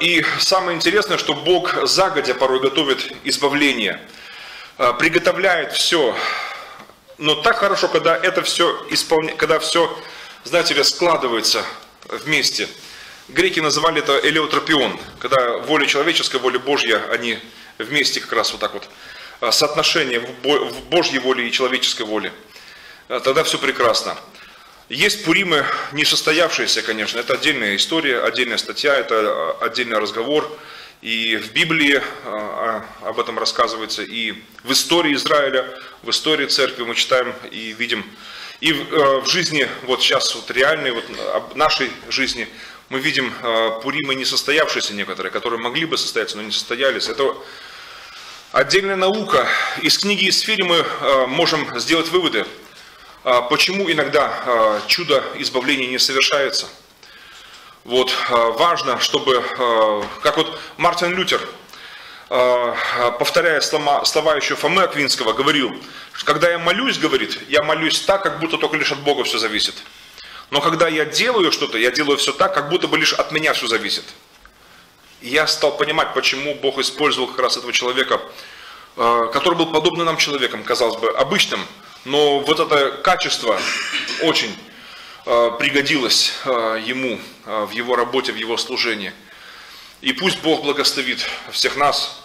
И самое интересное, что Бог загодя порой готовит избавление, приготовляет все. Но так хорошо, когда это все, исполня... когда все, знаете ли, складывается вместе. Греки называли это элеутропион, когда воля человеческая, воля Божья, они вместе как раз вот так вот, соотношение в Божьей воле и человеческой воле. Тогда все прекрасно. Есть пуримы несостоявшиеся, конечно, это отдельная история, отдельная статья, это отдельный разговор. И в Библии об этом рассказывается, и в истории Израиля, в истории церкви мы читаем и видим. И в жизни, вот сейчас вот реальной, вот нашей жизни, мы видим э, пуримы несостоявшиеся некоторые, которые могли бы состояться, но не состоялись. Это отдельная наука. Из книги Есфири мы э, можем сделать выводы, э, почему иногда э, чудо избавления не совершается. Вот, э, важно, чтобы, э, как вот Мартин Лютер, э, повторяя слова, слова еще Фомы Аквинского, говорил, что когда я молюсь, говорит, я молюсь так, как будто только лишь от Бога все зависит. Но когда я делаю что-то, я делаю все так, как будто бы лишь от меня все зависит. И я стал понимать, почему Бог использовал как раз этого человека, который был подобным нам человеком, казалось бы, обычным. Но вот это качество очень пригодилось ему в его работе, в его служении. И пусть Бог благословит всех нас.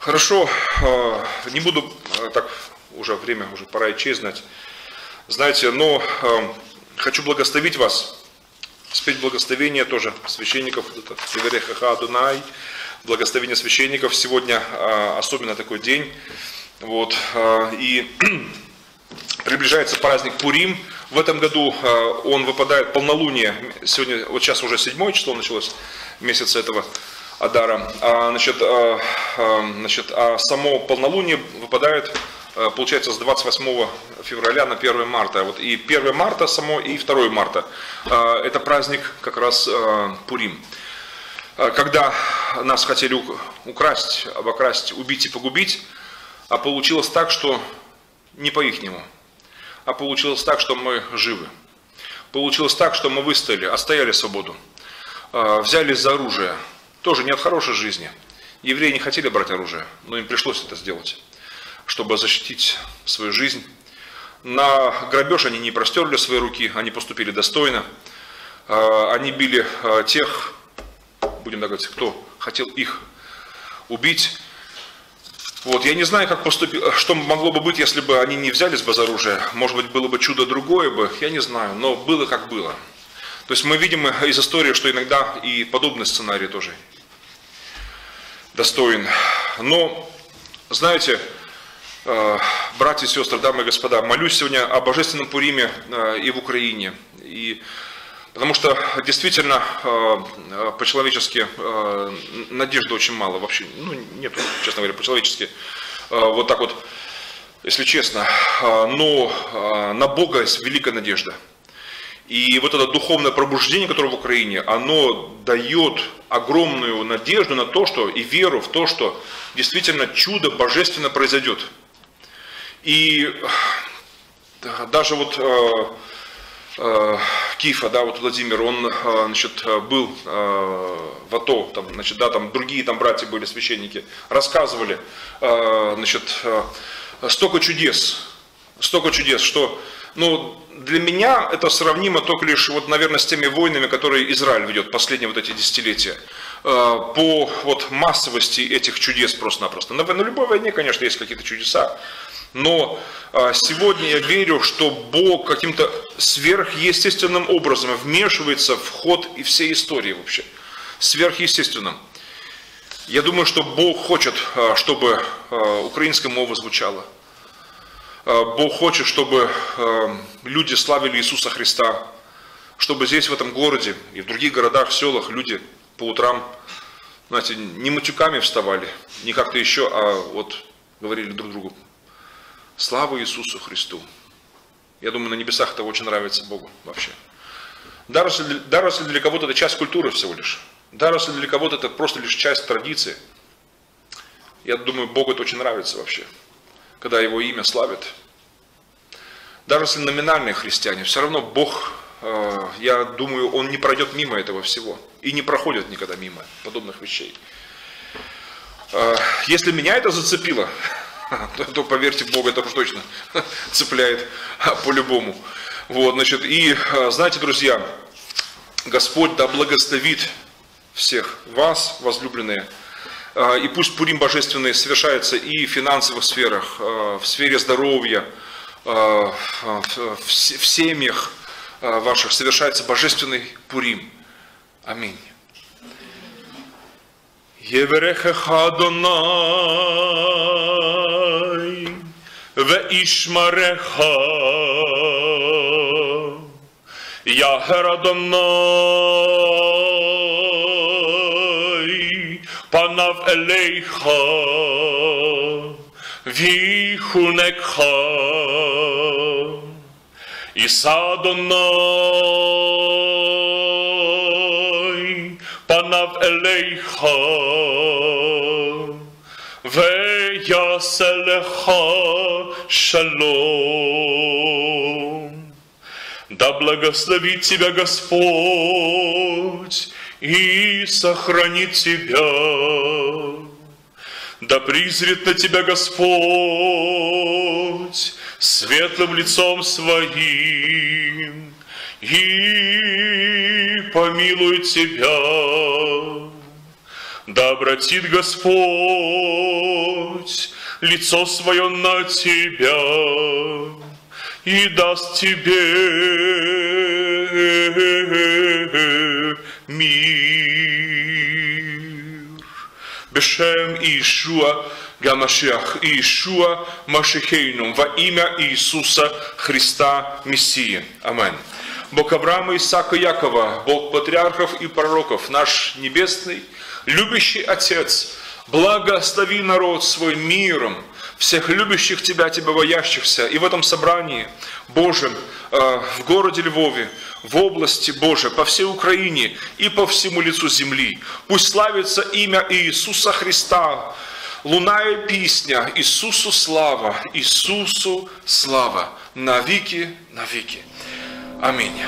Хорошо, не буду, так, уже время, уже пора и честь знать. Знаете, но... Хочу благословить вас, спеть благословение тоже священников, благословение священников, сегодня особенно такой день, вот, и приближается праздник Пурим, в этом году он выпадает полнолуние, сегодня, вот сейчас уже седьмое число началось месяца этого Адара, а, значит, а, значит, а само полнолуние выпадает, получается, с двадцать восьмого февраля на первое марта. Вот и первое марта само, и второе марта. Это праздник как раз Пурим. Когда нас хотели украсть, обокрасть, убить и погубить, а получилось так, что не по-ихнему. А получилось так, что мы живы. Получилось так, что мы выстояли, отстояли свободу. Взялись за оружие. Тоже не от хорошей жизни. Евреи не хотели брать оружие, но им пришлось это сделать, чтобы защитить свою жизнь. На грабеж они не простерли свои руки, они поступили достойно. Они били тех, будем так говорить, кто хотел их убить. Вот, я не знаю, как поступил, что могло бы быть, если бы они не взялись бы за оружие. Может быть, было бы чудо другое бы, я не знаю, но было как было. То есть мы видим из истории, что иногда и подобный сценарий тоже достоин. Но, знаете, братья и сестры, дамы и господа, молюсь сегодня о Божественном Пуриме и в Украине. И потому что действительно по-человечески надежды очень мало вообще, ну нет, честно говоря, по-человечески, вот так вот, если честно, но на Бога есть великая надежда. И вот это духовное пробуждение, которое в Украине, оно дает огромную надежду на то, что и веру в то, что действительно чудо божественно произойдет. И даже вот Кифа, да, вот Владимир, он, значит, был в АТО, там, значит, да, там другие там братья были, священники, рассказывали, значит, столько чудес, столько чудес, что, ну, для меня это сравнимо только лишь, вот, наверное, с теми войнами, которые Израиль ведет последние вот эти десятилетия, по вот массовости этих чудес просто-напросто. На, на любой войне, конечно, есть какие-то чудеса. Но сегодня я верю, что Бог каким-то сверхъестественным образом вмешивается в ход и всей истории вообще. Сверхъестественным. Я думаю, что Бог хочет, чтобы украинская мова звучала. Бог хочет, чтобы люди славили Иисуса Христа. Чтобы здесь, в этом городе и в других городах, селах люди по утрам, знаете, не матюками вставали, не как-то еще, а вот говорили друг другу: слава Иисусу Христу. Я думаю, на небесах это очень нравится Богу вообще. Даже если, даже если для кого-то это часть культуры всего лишь, даже если для кого-то это просто лишь часть традиции, я думаю, Богу это очень нравится вообще, когда Его имя славят. Даже если номинальные христиане, все равно Бог, я думаю, Он не пройдет мимо этого всего. И не проходит никогда мимо подобных вещей. Если меня это зацепило, то, то поверьте, Бога это уж точно цепляет по-любому. Вот, значит, и знаете, друзья, Господь да благословит всех вас, возлюбленные, и пусть Пурим Божественный совершается и в финансовых сферах, в сфере здоровья, в семьях ваших совершается Божественный Пурим. Аминь. ואישמרחה יהר אדוני פניו אליך ויחונקך יישא אדוני פניו אליך ויעשה לך Шалом. Да благословит тебя Господь и сохранит тебя. Да призрит на тебя Господь светлым лицом своим и помилует тебя. Да обратит Господь лицо свое на тебя и даст тебе мир. Бешем Иешуа га-Машиах, Иешуа Машихейну, во имя Иисуса Христа Мессии. Аминь. Бог Авраама, Исаака, Якова, Бог патриархов и пророков, наш небесный, любящий Отец, благослови народ свой миром, всех любящих Тебя, Тебя боящихся. И в этом собрании Божьем, в городе Львове, в области Божьей, по всей Украине и по всему лицу земли. Пусть славится имя Иисуса Христа. Лунная песня Иисусу слава, Иисусу слава. Навеки, навеки. Аминь.